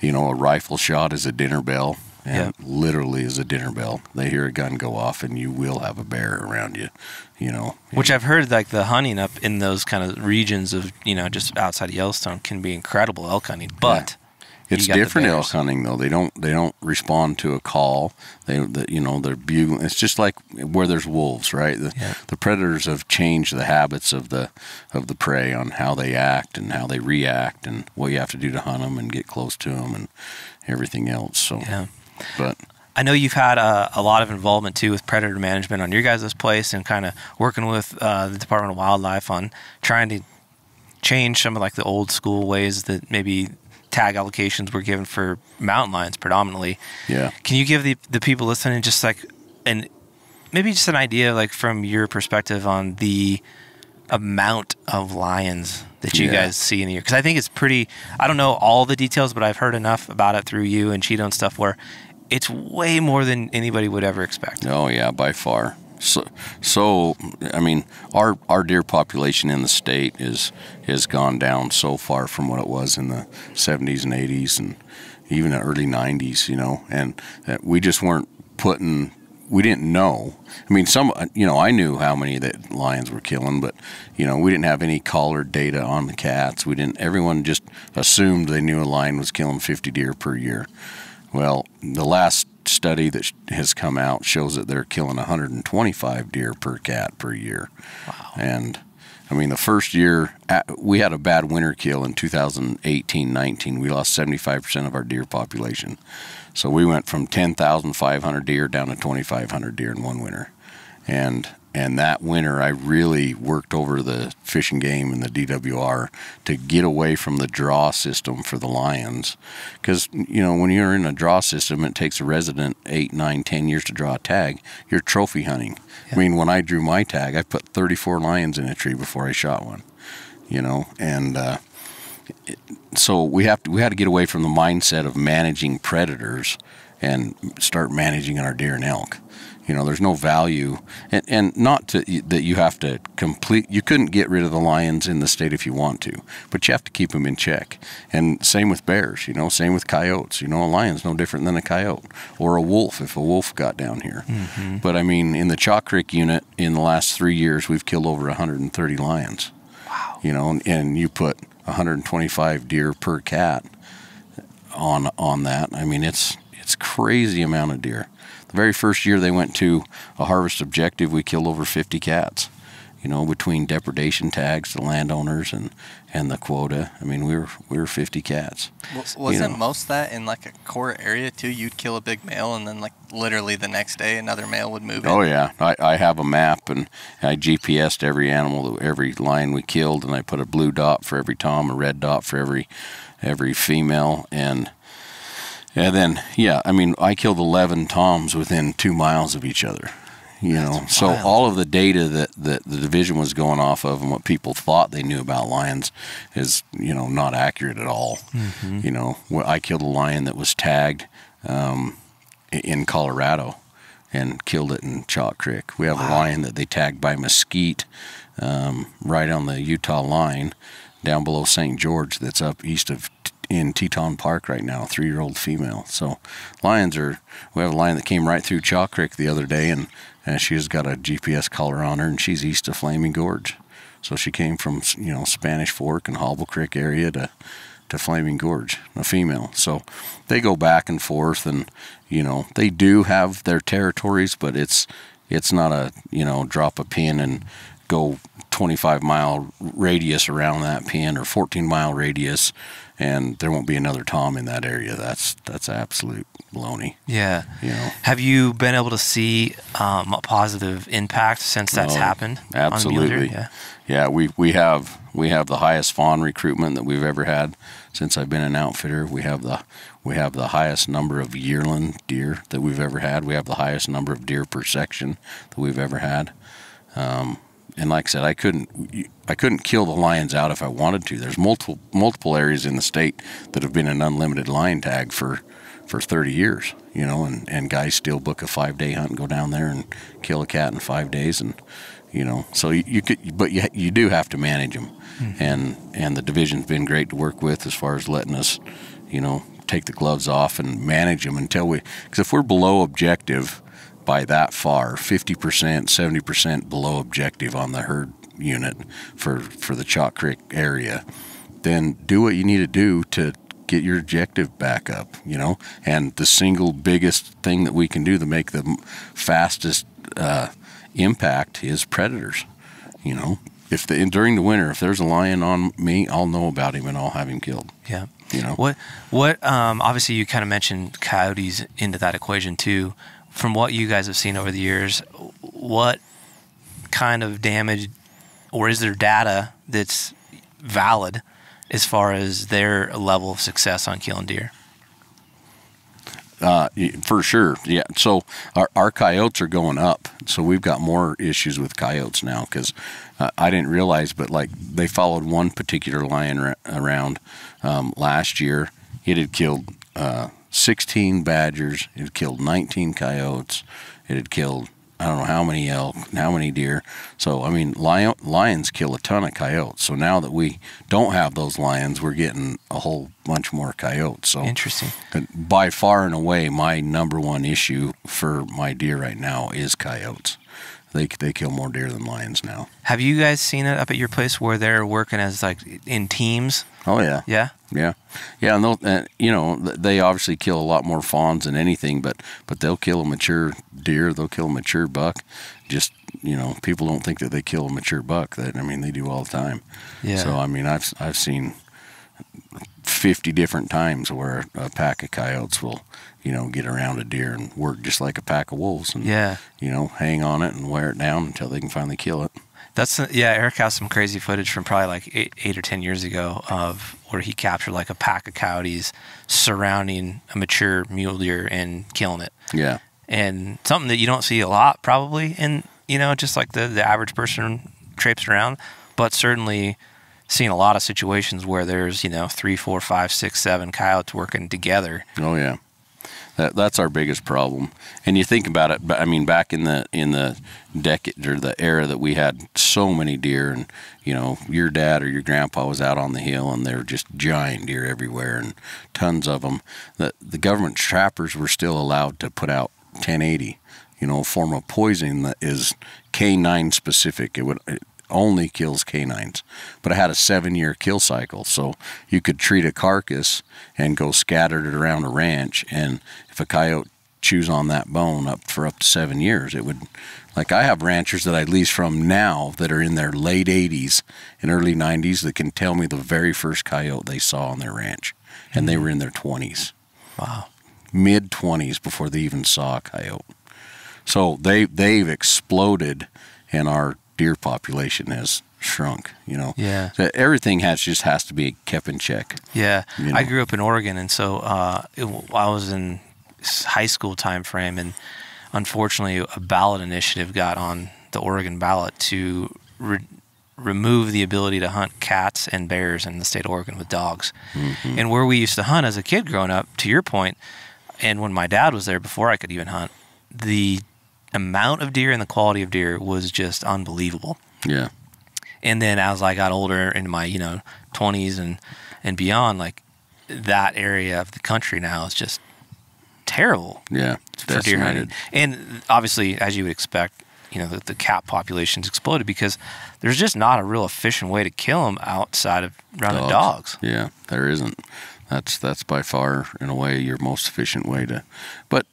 you know, a rifle shot is a dinner bell. And yep. literally is a dinner bell. They hear a gun go off, and you will have a bear around you, you know. Which I've heard, like, the hunting up in those kind of regions of, you know, just outside of Yellowstone can be incredible elk hunting. But yeah. It's different elk hunting though. They don't they don't respond to a call. They, they you know they're bugling. It's just like where there's wolves, right? The, yeah. the predators have changed the habits of the of the prey on how they act and how they react and what you have to do to hunt them and get close to them and everything else. So, yeah. but I know you've had a, a lot of involvement too with predator management on your guys' place and kind of working with uh, the Department of Wildlife on trying to change some of like the old school ways that maybe tag allocations were given for mountain lions predominantly. Yeah. Can you give the, the people listening just like, and maybe just an idea like from your perspective on the amount of lions that you yeah. guys see in a year? Because I think it's pretty, I don't know all the details, but I've heard enough about it through you and Chito and stuff where it's way more than anybody would ever expect. Oh yeah, by far. So, so I mean, our our deer population in the state is has gone down so far from what it was in the seventies and eighties and even the early nineties, you know, and that we just weren't putting, we didn't know. I mean, some, you know, I knew how many that lions were killing, but, you know, we didn't have any collar data on the cats. We didn't, everyone just assumed they knew a lion was killing fifty deer per year. Well, the last study that has come out shows that they're killing one hundred twenty-five deer per cat per year. Wow. And I mean, the first year we had a bad winter kill in two thousand eighteen nineteen, we lost seventy-five percent of our deer population. So we went from ten thousand five hundred deer down to twenty-five hundred deer in one winter. And and that winter I really worked over the Fish and Game and the D W R to get away from the draw system for the lions, because you know when you're in a draw system it takes a resident eight nine ten years to draw a tag. You're trophy hunting. Yeah. I mean, when I drew my tag I put thirty-four lions in a tree before I shot one, you know. And uh it, so we have to we had to get away from the mindset of managing predators and start managing our deer and elk. You know, there's no value, and, and not to, that you have to complete, you couldn't get rid of the lions in the state if you want to, but you have to keep them in check. And same with bears, you know, same with coyotes. You know, a lion's no different than a coyote, or a wolf if a wolf got down here. Mm-hmm. But I mean, in the Chalk Creek unit, in the last three years, we've killed over one hundred thirty lions. Wow. You know, and, and you put one hundred twenty-five deer per cat on, on that. I mean, it's, it's crazy amount of deer. The very first year they went to a harvest objective, we killed over fifty cats, you know, between depredation tags, the landowners, and, and the quota. I mean, we were we were fifty cats. Well, wasn't you know. most of that in, like, a core area, too? You'd kill a big male, and then, like, literally the next day another male would move in. Oh, yeah. I, I have a map, and I G P S'd every animal, every lion we killed, and I put a blue dot for every tom, a red dot for every every female, and... And then, yeah, I mean, I killed eleven toms within two miles of each other, you know. That's so wild. All of the data that, that the division was going off of and what people thought they knew about lions is, you know, not accurate at all. Mm-hmm. You know, I killed a lion that was tagged um, in Colorado and killed it in Chalk Creek. We have wow. a lion that they tagged by mesquite um, right on the Utah line down below Saint George that's up east of in Teton Park right now, three-year-old female. So lions are, we have a lion that came right through Chalk Creek the other day, and, and she's got a G P S collar on her, and she's east of Flaming Gorge. So she came from, you know, Spanish Fork and Hobble Creek area to, to Flaming Gorge, a female. So they go back and forth, and, you know, they do have their territories, but it's, it's not a, you know, drop a pin and go twenty-five mile radius around that pin or fourteen mile radius, and there won't be another tom in that area. That's that's absolute baloney. Yeah. You know. Have you been able to see um, a positive impact since that's oh, happened? Absolutely. On mule deer? Yeah. Yeah. We we have we have the highest fawn recruitment that we've ever had since I've been an outfitter. We have the we have the highest number of yearling deer that we've ever had. We have the highest number of deer per section that we've ever had. Um, And like I said, I couldn't, I couldn't kill the lions out if I wanted to. There's multiple multiple areas in the state that have been an unlimited lion tag for, for thirty years, you know. And, and guys still book a five day hunt and go down there and kill a cat in five days, and you know. So you, you could, but you you do have to manage them. Mm-hmm. And and the division's been great to work with as far as letting us, you know, take the gloves off and manage them until we, because if we're below objective by that far, fifty percent, seventy percent below objective on the herd unit for, for the Chalk Creek area, then do what you need to do to get your objective back up, you know. And the single biggest thing that we can do to make the fastest uh, impact is predators, you know. If the, during the winter, if there's a lion on me, I'll know about him and I'll have him killed. Yeah. You know? What, what, um, obviously you kind of mentioned coyotes into that equation too. From what you guys have seen over the years, what kind of damage, or is there data that's valid as far as their level of success on killing deer? Uh, for sure. Yeah. So our, our coyotes are going up. So we've got more issues with coyotes now because uh, I didn't realize, but like they followed one particular lion around um, last year. It had killed uh, sixteen badgers. It had killed nineteen coyotes. It had killed, I don't know how many elk, how many deer. So, I mean, lion, lions kill a ton of coyotes. So now that we don't have those lions, we're getting a whole bunch more coyotes. So interesting. By far and away, my number one issue for my deer right now is coyotes. They, they kill more deer than lions now. Have you guys seen it up at your place where they're working as like in teams? Oh, yeah. Yeah? Yeah. Yeah, and they'll, uh, you know, they obviously kill a lot more fawns than anything, but, but they'll kill a mature deer. They'll kill a mature buck. Just, you know, people don't think that they kill a mature buck. That, I mean, they do all the time. Yeah. So, I mean, I've, I've seen fifty different times where a pack of coyotes will, you know, get around a deer and work just like a pack of wolves and, yeah, you know, hang on it and wear it down until they can finally kill it. That's, yeah, Eric has some crazy footage from probably like eight, eight or ten years ago of where he captured like a pack of coyotes surrounding a mature mule deer and killing it. Yeah. And something that you don't see a lot probably in, you know, just like the, the average person traipsing around, but certainly seen a lot of situations where there's, you know, three, four, five, six, seven coyotes working together. Oh, yeah. That, that's our biggest problem. And you think about it, but I mean, back in the in the decade or the era that we had so many deer, and you know, your dad or your grandpa was out on the hill, and they were just giant deer everywhere, and tons of them. The the government trappers were still allowed to put out ten eighty, you know, a form of poison that is canine specific. It would. It, only kills canines, but it had a seven year kill cycle, so you could treat a carcass and go scattered it around a ranch, and if a coyote chews on that bone up for up to seven years, it would, like I have ranchers that I lease from now that are in their late eighties and early nineties that can tell me the very first coyote they saw on their ranch, and they were in their twenties. Wow. Mid twenties before they even saw a coyote. So they, they've exploded, and our deer population has shrunk, you know. Yeah. So everything has just has to be kept in check. Yeah. You know? I grew up in Oregon, and so uh, it, I was in high school time frame, and unfortunately a ballot initiative got on the Oregon ballot to re remove the ability to hunt cats and bears in the state of Oregon with dogs. Mm-hmm. And where we used to hunt as a kid growing up, to your point, and when my dad was there before I could even hunt, the amount of deer and the quality of deer was just unbelievable. Yeah. And then as I got older in my, you know, twenties and, and beyond, like that area of the country now is just terrible. Yeah. For deer hunting. And obviously, as you would expect, you know, the, the cat population's exploded because there's just not a real efficient way to kill them outside of running dogs. dogs. Yeah, there isn't. That's, that's by far, in a way, your most efficient way to, but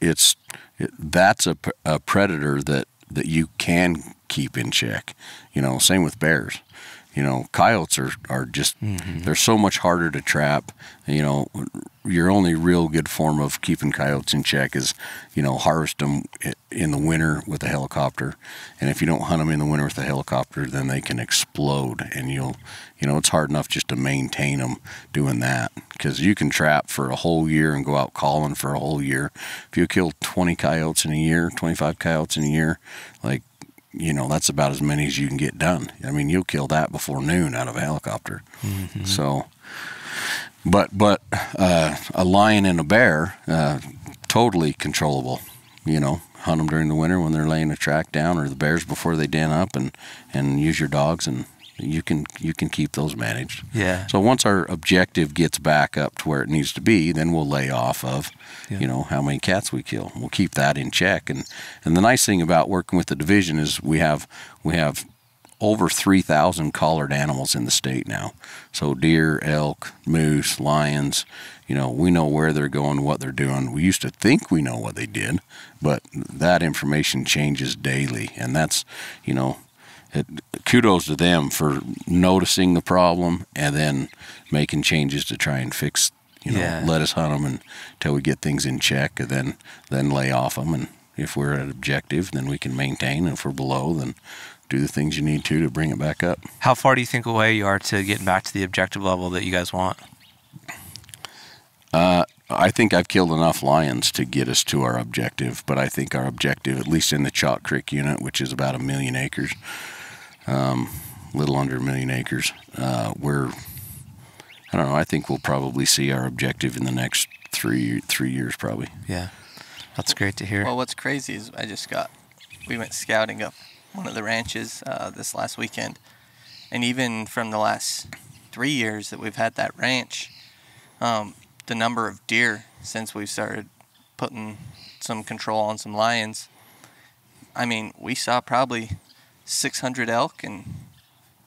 it's, it, that's a, a predator that, that you can keep in check, you know, same with bears, you know, coyotes are, are just, mm-hmm. they're so much harder to trap, you know, your only real good form of keeping coyotes in check is, you know, harvest them in the winter with a helicopter. And if you don't hunt them in the winter with a helicopter, then they can explode, and you'll, you know, it's hard enough just to maintain them doing that, because you can trap for a whole year and go out calling for a whole year. If you kill twenty coyotes in a year, twenty-five coyotes in a year, like, you know, that's about as many as you can get done. I mean, you'll kill that before noon out of a helicopter. Mm-hmm. So, but, but uh, a lion and a bear, uh, totally controllable, you know, hunt them during the winter when they're laying a track down, or the bears before they den up, and, and use your dogs, and you can, you can keep those managed. Yeah. So once our objective gets back up to where it needs to be, then we'll lay off of, yeah. you know, how many cats we kill. We'll keep that in check. And, and the nice thing about working with the division is we have, we have over three thousand collared animals in the state now. So deer, elk, moose, lions, you know, we know where they're going, what they're doing. We used to think we know what they did, but that information changes daily. And that's, you know, it, kudos to them for noticing the problem and then making changes to try and fix, you know, yeah. let us hunt them and, until we get things in check, and then, then lay off them. And if we're at objective, then we can maintain. And if we're below, then do the things you need to to bring it back up. How far do you think away you are to getting back to the objective level that you guys want? Uh, I think I've killed enough lions to get us to our objective, but I think our objective, at least in the Chalk Creek unit, which is about a million acres, um, little under a million acres, uh, we're, I don't know, I think we'll probably see our objective in the next three three years probably. Yeah, that's great to hear. Well, what's crazy is I just got, we went scouting up one of the ranches uh, this last weekend, and even from the last three years that we've had that ranch, um, the number of deer since we've started putting some control on some lions, I mean, we saw probably six hundred elk and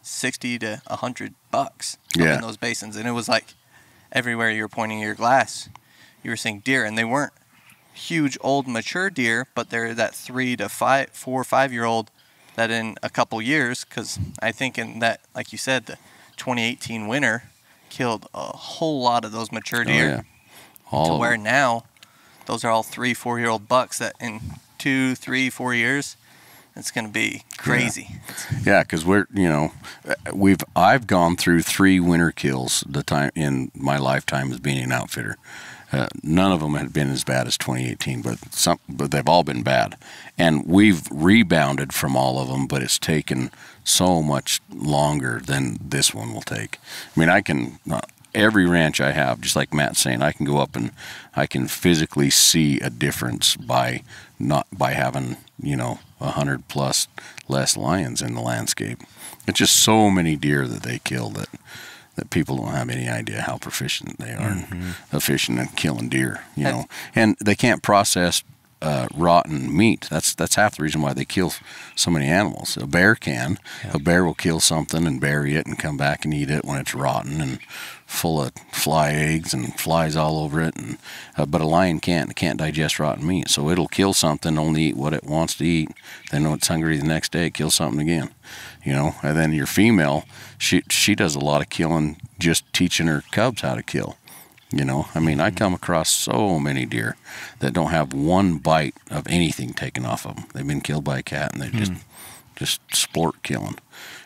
sixty to one hundred bucks up yeah. in those basins, and it was like everywhere you were pointing your glass, you were seeing deer, and they weren't huge, old, mature deer, but they're that three to five, four or five-year-old that in a couple years, because I think in that, like you said, the twenty eighteen winter killed a whole lot of those mature deer. Oh, yeah. To where now, those are all three, four-year-old bucks that in two, three, four years, it's going to be crazy. Yeah, because yeah, we're, you know, we've I've gone through three winter kills the time in my lifetime as being an outfitter. Uh, none of them had been as bad as twenty eighteen, but some, but they've all been bad, and we've rebounded from all of them. But it's taken so much longer than this one will take. I mean, I can uh, every ranch I have, just like Matt's saying, I can go up and I can physically see a difference by not by having, you know, a hundred plus less lions in the landscape. It's just so many deer that they kill that. That people don't have any idea how proficient they are mm-hmm. in fishing and killing deer, you know. And they can't process uh, rotten meat. That's that's half the reason why they kill so many animals. A bear can. Yeah. A bear will kill something and bury it and come back and eat it when it's rotten and full of fly eggs and flies all over it. And uh, but a lion can't. It can't digest rotten meat. So it'll kill something, only eat what it wants to eat. Then when it's hungry the next day, it kills something again. You know, and then your female, she she does a lot of killing, just teaching her cubs how to kill. You know, I mean, I come across so many deer that don't have one bite of anything taken off of them. They've been killed by a cat, and they just mm. just sport killing,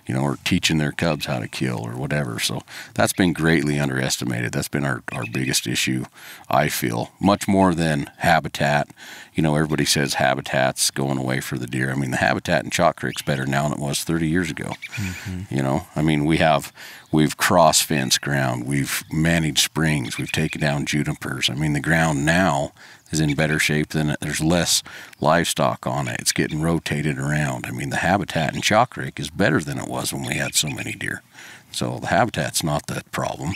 you know, or teaching their cubs how to kill or whatever. So that's been greatly underestimated. That's been our, our biggest issue, I feel, much more than habitat. You know, everybody says habitat's going away for the deer. I mean, the habitat in Chalk Creek's better now than it was thirty years ago. Mm-hmm. You know, I mean, we have, we've cross-fenced ground. We've managed springs. We've taken down junipers. I mean, the ground now is in better shape than it. There's less livestock on it. It's getting rotated around. I mean, the habitat in Chalk Creek is better than it was when we had so many deer. So the habitat's not the problem.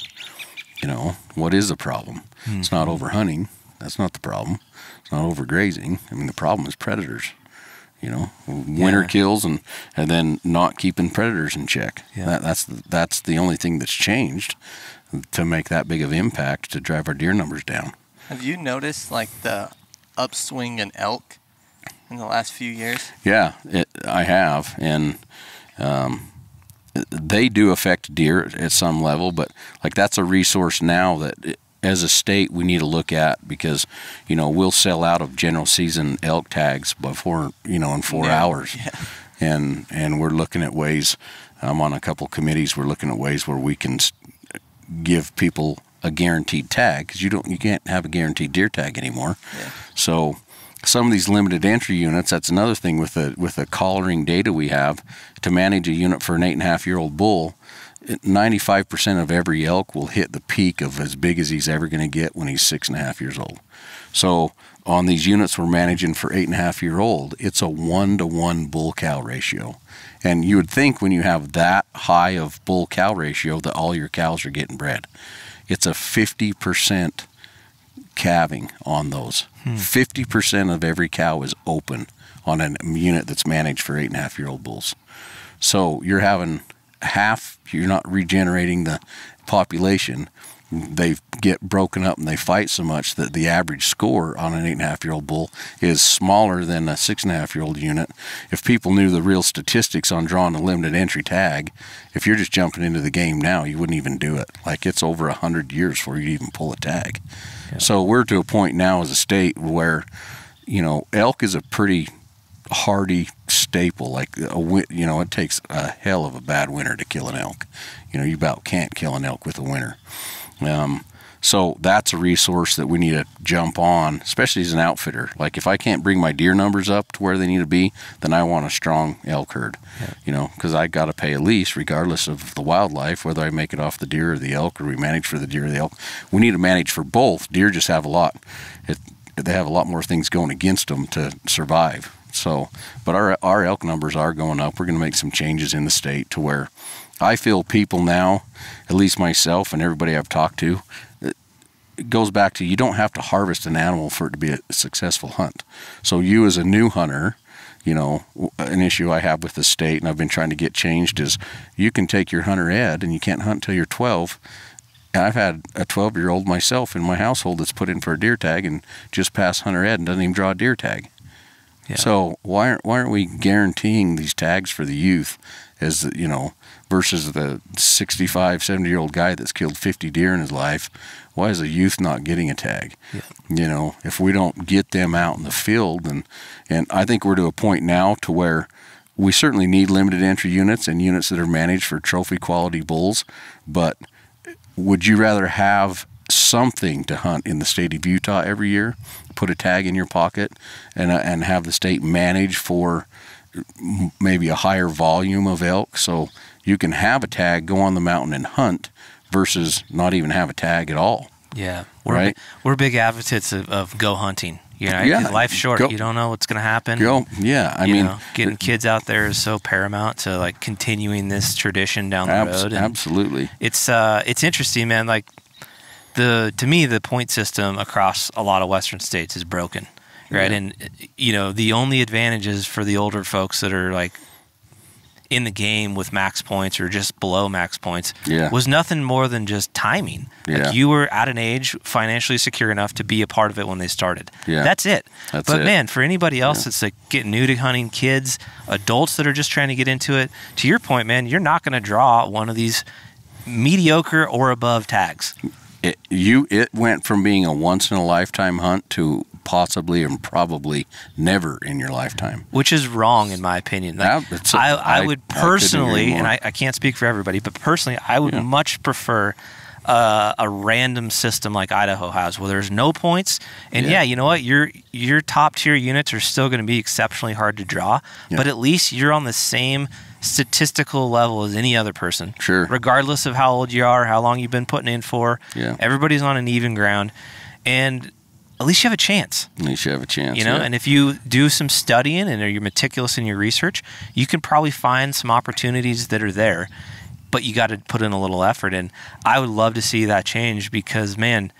You know, what is the problem? Mm-hmm. It's not overhunting. That's not the problem. It's not overgrazing. I mean, the problem is predators. You know, winter yeah. kills and, and then not keeping predators in check. Yeah. That, that's, the, that's the only thing that's changed to make that big of impact to drive our deer numbers down. Have you noticed, like, the upswing in elk in the last few years? Yeah, it, I have, and um, they do affect deer at some level, but, like, that's a resource now that it, as a state we need to look at, because, you know, we'll sell out of general season elk tags before, you know, in four yeah. hours. Yeah. And, and we're looking at ways, I'm on a couple committees, we're looking at ways where we can give people a guaranteed tag, because you don't, you can't have a guaranteed deer tag anymore. Yeah. So some of these limited entry units, that's another thing with the with the collaring data we have to manage a unit for an eight and a half year old bull. ninety-five percent of every elk will hit the peak of as big as he's ever going to get when he's six and a half years old. So on these units we're managing for eight and a half year old, it's a one to one bull cow ratio. And you would think when you have that high of bull cow ratio that all your cows are getting bred. It's a fifty percent calving on those. fifty percent hmm. of every cow is open on a unit that's managed for eight and a half year old bulls. So you're having half, you're not regenerating the population. They get broken up and they fight so much that the average score on an eight and a half year old bull is smaller than a six and a half year old unit. If people knew the real statistics on drawing a limited entry tag, if you're just jumping into the game now, you wouldn't even do it. Like, it's over a hundred years before you even pull a tag. Yeah. So we're to a point now as a state where, you know, elk is a pretty hardy staple. Like, a, you know, it takes a hell of a bad winter to kill an elk. You know, you about can't kill an elk with a winter. Um, so that's a resource that we need to jump on, especially as an outfitter. Like, if I can't bring my deer numbers up to where they need to be, then I want a strong elk herd, yeah. you know, because I got to pay a lease regardless of the wildlife, whether I make it off the deer or the elk, or we manage for the deer or the elk. We need to manage for both. Deer just have a lot. It, they have a lot more things going against them to survive. So, but our, our elk numbers are going up. We're going to make some changes in the state to where I feel people now, at least myself and everybody I've talked to, it goes back to, you don't have to harvest an animal for it to be a successful hunt. So you as a new hunter, you know, an issue I have with the state and I've been trying to get changed is you can take your hunter ed and you can't hunt till you're twelve. And I've had a twelve-year-old myself in my household that's put in for a deer tag and just passed hunter ed and doesn't even draw a deer tag. Yeah. So why aren't, why aren't we guaranteeing these tags for the youth as, the, you know, versus the sixty-five, seventy-year-old guy that's killed fifty deer in his life? Why is a youth not getting a tag? Yeah. You know, if we don't get them out in the field, and, and I think we're to a point now to where we certainly need limited entry units and units that are managed for trophy quality bulls, but would you rather have something to hunt in the state of Utah every year, put a tag in your pocket, and, uh, and have the state manage for maybe a higher volume of elk, so you can have a tag, go on the mountain and hunt, versus not even have a tag at all? Yeah, we're right? big, we're big advocates of, of go hunting. You know, yeah, life's short. Go, you don't know what's going to happen. Go, yeah, I you mean, know, getting it, kids out there is so paramount to like continuing this tradition down the abs road. And absolutely, it's uh, it's interesting, man. Like the to me, the point system across a lot of Western states is broken. Right. Yeah. And, you know, the only advantages for the older folks that are like in the game with max points or just below max points yeah. was nothing more than just timing. Yeah. Like, you were at an age financially secure enough to be a part of it when they started. Yeah. That's it. That's but it. man, for anybody else yeah. that's like getting new to hunting, kids, adults that are just trying to get into it, to your point, man, you're not going to draw one of these mediocre or above tags. It, you, it went from being a once in a lifetime hunt to possibly and probably never in your lifetime, which is wrong in my opinion. Like, yeah, a, I, I would I, personally, I and I, I can't speak for everybody, but personally, I would yeah. much prefer uh, a random system like Idaho has, where there's no points. And yeah, yeah you know what, your your top tier units are still going to be exceptionally hard to draw, yeah. but at least you're on the same statistical level as any other person. Sure. Regardless of how old you are, how long you've been putting in for, yeah. everybody's on an even ground, and at least you have a chance. At least you have a chance, you know. Yeah. And if you do some studying and you're meticulous in your research, you can probably find some opportunities that are there, but you got to put in a little effort. And I would love to see that change because, man,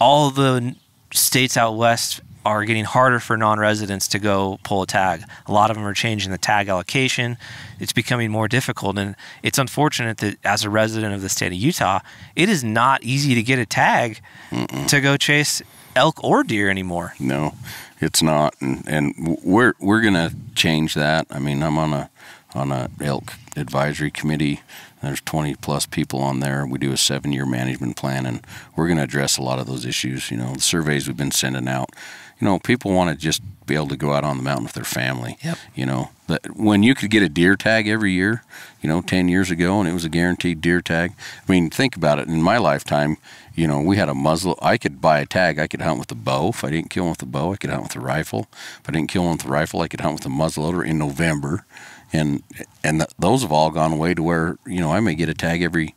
all the states out west are getting harder for non-residents to go pull a tag. A lot of them are changing the tag allocation. It's becoming more difficult, and it's unfortunate that as a resident of the state of Utah, it is not easy to get a tag Mm-mm. to go chase elk or deer anymore. No, it's not, and, and we're we're gonna change that. I mean, I'm on a on a elk advisory committee. There's twenty plus people on there. We do a seven-year management plan, and we're gonna address a lot of those issues. You know, the surveys we've been sending out. You know, people want to just be able to go out on the mountain with their family. Yep. You know, but when you could get a deer tag every year, you know, ten years ago, and it was a guaranteed deer tag. I mean, think about it. In my lifetime, you know, we had a muzzle. I could buy a tag. I could hunt with a bow. If I didn't kill one with a bow, I could hunt with a rifle. If I didn't kill one with a rifle, I could hunt with a muzzleloader in November. And and th those have all gone away to where, you know, I may get a tag every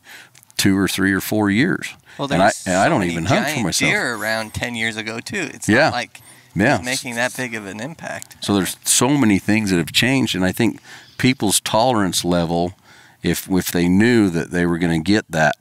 two or three or four years. Well, there and was I, and so I don't many even hunt giant for myself. Deer around ten years ago too. It's yeah. not like yeah. it's making that big of an impact. So there's so many things that have changed, and I think people's tolerance level, if if they knew that they were going to get that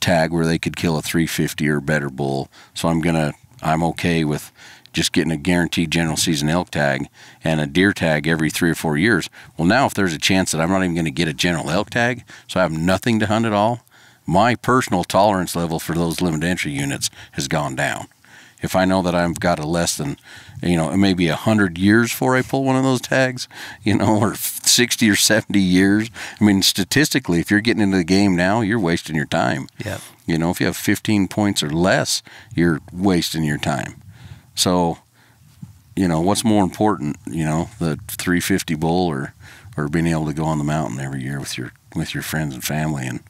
tag where they could kill a three fifty or better bull, so I'm gonna I'm okay with just getting a guaranteed general season elk tag and a deer tag every three or four years. Well, now if there's a chance that I'm not even going to get a general elk tag, so I have nothing to hunt at all, my personal tolerance level for those limited entry units has gone down. If I know that I've got a less than, you know, maybe a hundred years before I pull one of those tags, you know, or sixty or seventy years. I mean, statistically, if you're getting into the game now, you're wasting your time. Yeah. You know, if you have fifteen points or less, you're wasting your time. So, you know, what's more important, you know, the three fifty bull or, or being able to go on the mountain every year with your, with your friends and family and,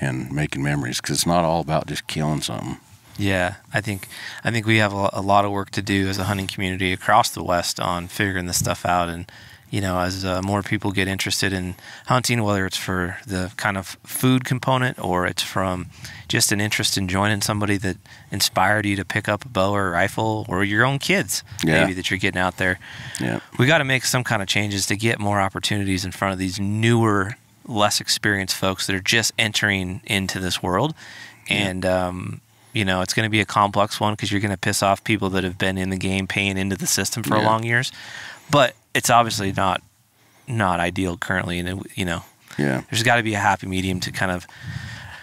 and making memories, because it's not all about just killing something. Yeah, I think I think we have a, a lot of work to do as a hunting community across the West on figuring this stuff out. And, you know, as uh, more people get interested in hunting, whether it's for the kind of food component or it's from just an interest in joining somebody that inspired you to pick up a bow or a rifle, or your own kids, yeah, maybe, that you're getting out there. Yeah, we got to make some kind of changes to get more opportunities in front of these newer, less experienced folks that are just entering into this world. And, yeah. um You know, it's going to be a complex one because you're going to piss off people that have been in the game, paying into the system for yeah. long years. But it's obviously not not ideal currently, and it, you know, yeah, there's got to be a happy medium to kind of,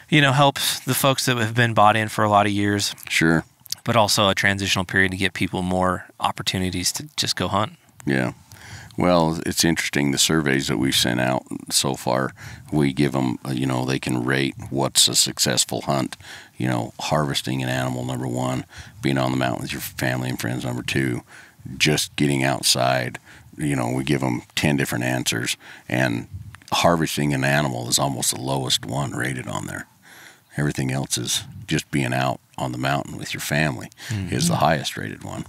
you know, help the folks that have been bought in for a lot of years. Sure. But also a transitional period to get people more opportunities to just go hunt. Yeah. Well, it's interesting, the surveys that we've sent out so far, we give them, you know, they can rate what's a successful hunt, you know, harvesting an animal, number one, being on the mountain with your family and friends, number two, just getting outside, you know, we give them ten different answers, and harvesting an animal is almost the lowest one rated on there. Everything else is just being out on the mountain with your family mm-hmm. is the highest rated one.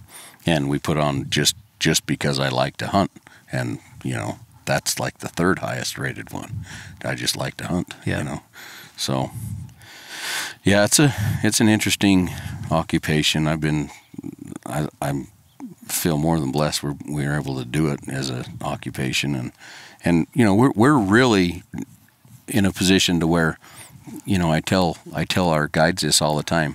And we put on just, just because I like to hunt. And, you know, that's like the third highest rated one. I just like to hunt, yeah. you know. So, yeah, it's a it's an interesting occupation. I've been, I I feel more than blessed we're, we're able to do it as an occupation. And, and you know, we're, we're really in a position to where, you know, I tell, I tell our guides this all the time.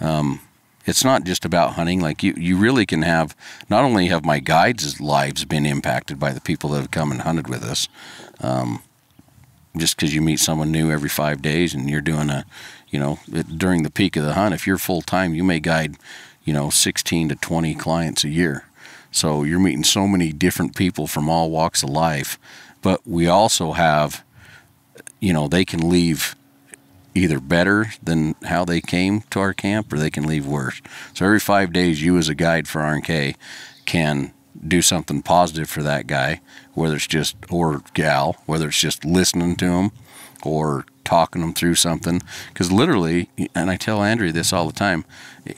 Um, It's not just about hunting. Like you, you really can have, not only have my guides' lives been impacted by the people that have come and hunted with us, um, just because you meet someone new every five days and you're doing a, you know, it, during the peak of the hunt, if you're full-time, you may guide, you know, sixteen to twenty clients a year. So you're meeting so many different people from all walks of life. But we also have, you know, they can leave either better than how they came to our camp, or they can leave worse. So every five days, you as a guide for R and K can do something positive for that guy, whether it's just, or gal, whether it's just listening to them or talking them through something. Because literally, and I tell Andrea this all the time,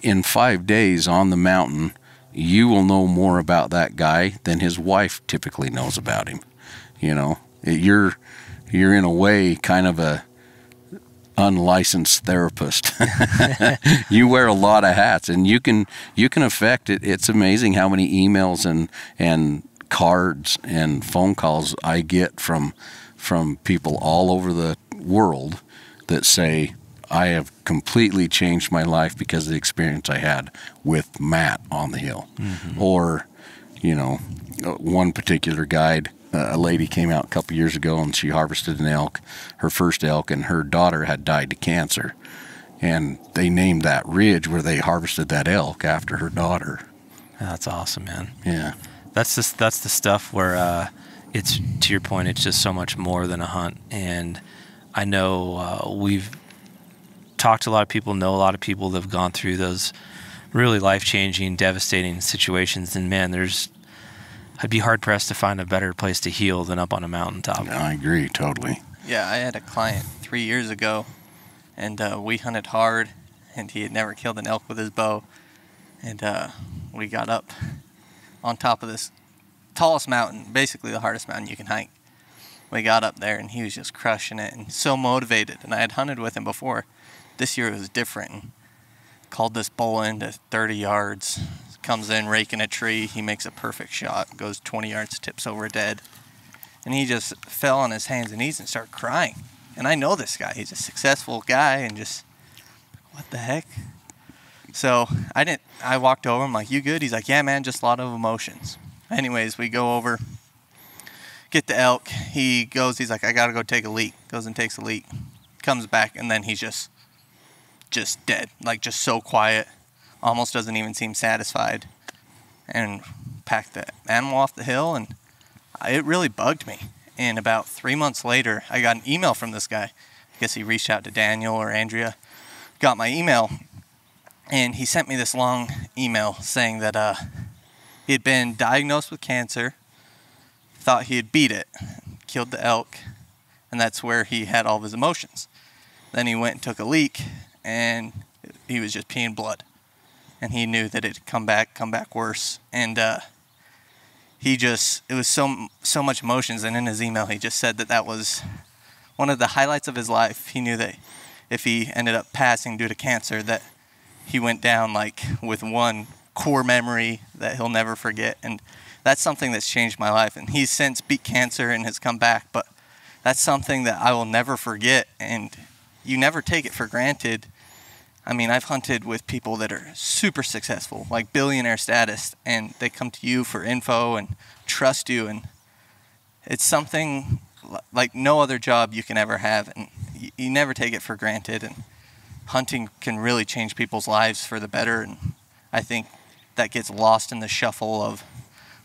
in five days on the mountain, you will know more about that guy than his wife typically knows about him. You know, you're, you're in a way kind of a unlicensed therapist. You wear a lot of hats, and you can you can affect it. It's amazing how many emails and and cards and phone calls I get from from people all over the world that say, I have completely changed my life because of the experience I had with Matt on the hill. Mm-hmm. Or, you know, one particular guide, a lady came out a couple of years ago, and she harvested an elk, her first elk, and her daughter had died to cancer. And they named that ridge where they harvested that elk after her daughter. That's awesome, man. Yeah. That's just, that's the stuff where uh, it's, to your point, it's just so much more than a hunt. And I know uh, we've talked to a lot of people, know a lot of people that have gone through those really life-changing, devastating situations. And, man, there's I'd be hard-pressed to find a better place to heal than up on a mountaintop. I agree, totally. Yeah, I had a client three years ago, and uh, we hunted hard, and he had never killed an elk with his bow. And uh, we got up on top of this tallest mountain, basically the hardest mountain you can hike. We got up there, and he was just crushing it and so motivated. And I had hunted with him before. This year it was different. And called this bull into thirty yards. Comes in raking a tree, he makes a perfect shot, goes twenty yards, tips over dead, and he just fell on his hands and knees and started crying. And I know this guy, he's a successful guy, and just, what the heck? So I didn't. I walked over. I'm like, "You good?" He's like, "Yeah, man, just a lot of emotions." Anyways, we go over, get the elk. He goes. He's like, "I gotta go take a leak." Goes and takes a leak. Comes back, and then he's just, just dead. Like just so quiet. Almost doesn't even seem satisfied. And packed the animal off the hill, and it really bugged me. And about three months later, I got an email from this guy. I guess he reached out to Daniel or Andrea. Got my email. And he sent me this long email saying that uh, he had been diagnosed with cancer, thought he had beat it, killed the elk, and that's where he had all of his emotions. Then he went and took a leak, and he was just peeing blood. And he knew that it had come back, come back worse. And uh, he just, it was so, so much emotions. And in his email, he just said that that was one of the highlights of his life. He knew that if he ended up passing due to cancer, that he went down like with one core memory that he'll never forget. And that's something that's changed my life. And he's since beat cancer and has come back, but that's something that I will never forget. And you never take it for granted. I mean, I've hunted with people that are super successful, like billionaire status, and they come to you for info and trust you. And it's something like no other job you can ever have. And you never take it for granted. And hunting can really change people's lives for the better, and I think that gets lost in the shuffle of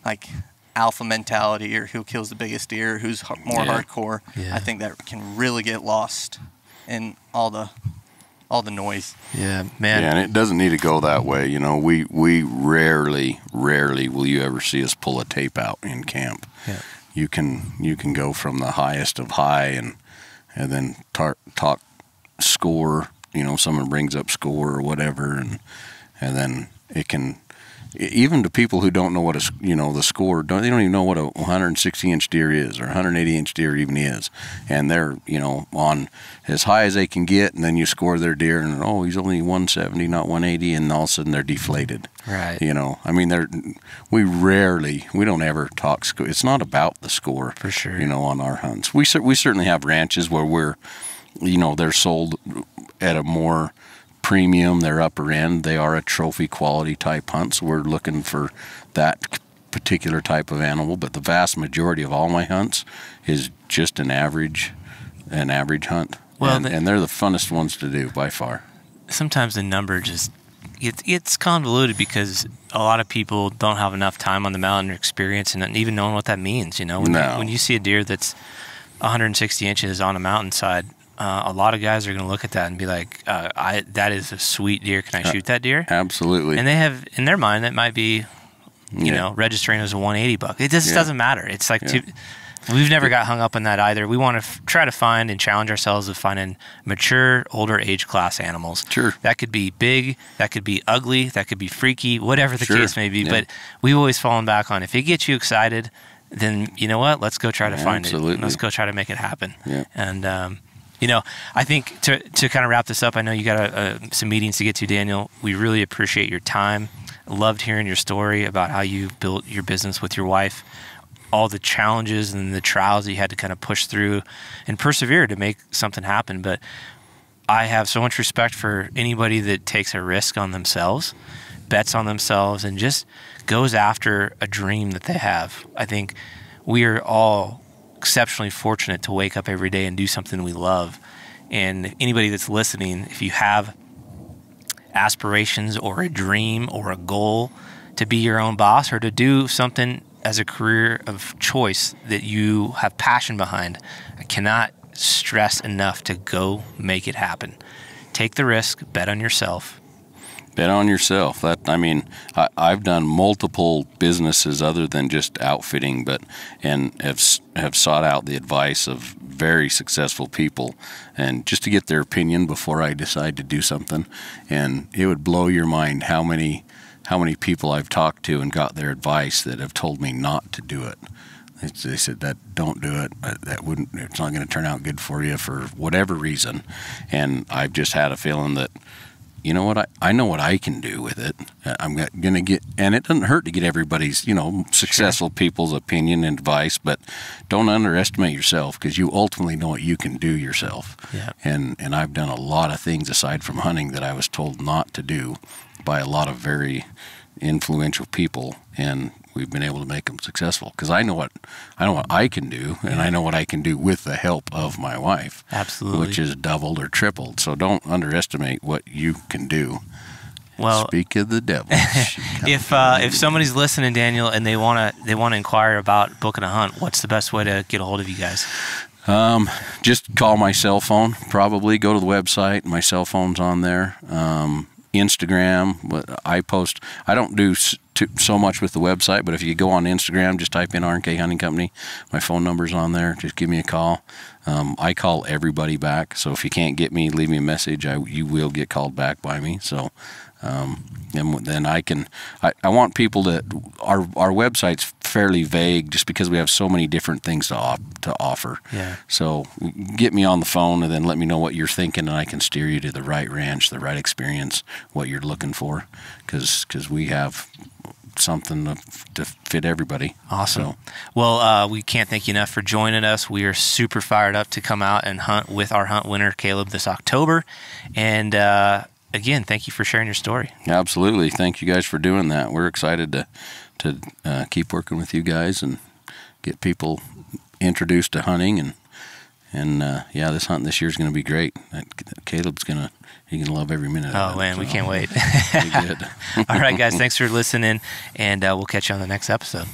like alpha mentality or who kills the biggest deer, who's more yeah. hardcore. Yeah. I think that can really get lost in all the all the noise. Yeah, man. Yeah, and it doesn't need to go that way. You know, we we rarely, rarely will you ever see us pull a tape out in camp. Yeah. You can you can go from the highest of high and and then tar talk score. You know, someone brings up score or whatever, and and then it can, even to people who don't know what a, you know, the score, don't, they don't even know what a one hundred sixty inch deer is or one hundred eighty inch deer even is, and they're, you know, on as high as they can get, and then you score their deer, and oh, he's only one seventy, not one eighty, and all of a sudden they're deflated. Right. You know, I mean, they're we rarely, we don't ever talk score. It's not about the score for sure. You know, on our hunts, we we certainly have ranches where we're, you know, they're sold at a more premium, their upper end. They are a trophy quality type hunt, so we're looking for that particular type of animal. But the vast majority of all my hunts is just an average, an average hunt. Well, and, the, and they're the funnest ones to do by far. Sometimes the number just it, it's convoluted because a lot of people don't have enough time on the mountain or experience and even knowing what that means. You know, when, no. you, when you see a deer that's one hundred sixty inches on a mountainside. Uh, a lot of guys are going to look at that and be like, uh, "I that is a sweet deer. Can I shoot that deer?" Absolutely. And they have in their mind that might be, you yeah. know, registering as a one eighty buck. It just yeah. doesn't matter. It's like yeah. too, we've never got hung up on that either. We want to f try to find and challenge ourselves with finding mature, older age class animals. Sure. That could be big. That could be ugly. That could be freaky. Whatever the sure. case may be. Yeah. But we've always fallen back on if it gets you excited, then you know what? Let's go try to find Absolutely. it. Let's go try to make it happen. Yeah. And um, you know, I think to, to kind of wrap this up, I know you got a, a, some meetings to get to, Daniel. We really appreciate your time. Loved hearing your story about how you built your business with your wife, all the challenges and the trials that you had to kind of push through and persevere to make something happen. But I have so much respect for anybody that takes a risk on themselves, bets on themselves, and just goes after a dream that they have. I think we are all exceptionally fortunate to wake up every day and do something we love. And anybody that's listening, if you have aspirations or a dream or a goal to be your own boss or to do something as a career of choice that you have passion behind, I cannot stress enough to go make it happen. Take the risk, bet on yourself. Bet on yourself. That I mean, I, I've done multiple businesses other than just outfitting, but and have have sought out the advice of very successful people, and just to get their opinion before I decide to do something. And it would blow your mind how many how many people I've talked to and got their advice that have told me not to do it. They said that don't do it. That wouldn't. It's not going to turn out good for you for whatever reason. And I've just had a feeling that, you know what, I, I know what I can do with it. I'm going to get, and it doesn't hurt to get everybody's, you know, successful sure. people's opinion and advice, but don't underestimate yourself because you ultimately know what you can do yourself. Yeah. And, and I've done a lot of things aside from hunting that I was told not to do by a lot of very influential people, and we've been able to make them successful, because I know what I know what I can do, and yeah. I know what I can do with the help of my wife. Absolutely. Which is doubled or tripled. So don't underestimate what you can do. Well, speak of the devil. if uh, if somebody's listening, Daniel, and they wanna they wanna inquire about booking a hunt, what's the best way to get a hold of you guys? Um, just call my cell phone. Probably go to the website. My cell phone's on there. Um, Instagram. What I post. I don't do too, so much with the website, but if you go on Instagram, just type in R and K Hunting Company. My phone number's on there. Just give me a call. Um, I call everybody back. So if you can't get me, leave me a message. I you will get called back by me. So. Um, and then I can, I, I want people to, our, our website's fairly vague just because we have so many different things to, op, to offer. Yeah. So get me on the phone and then let me know what you're thinking, and I can steer you to the right ranch, the right experience, what you're looking for. 'Cause, 'cause we have something to, to fit everybody. Awesome. So. Well, uh, we can't thank you enough for joining us. We are super fired up to come out and hunt with our hunt winner, Caleb, this October. And, uh, again, thank you for sharing your story. Absolutely. Thank you guys for doing that. We're excited to to uh, keep working with you guys and get people introduced to hunting. And, and uh, yeah, this hunt this year is going to be great. Caleb's going to, he's going to love every minute of it. Oh, man, we can't wait. All right, guys, thanks for listening, and uh, we'll catch you on the next episode.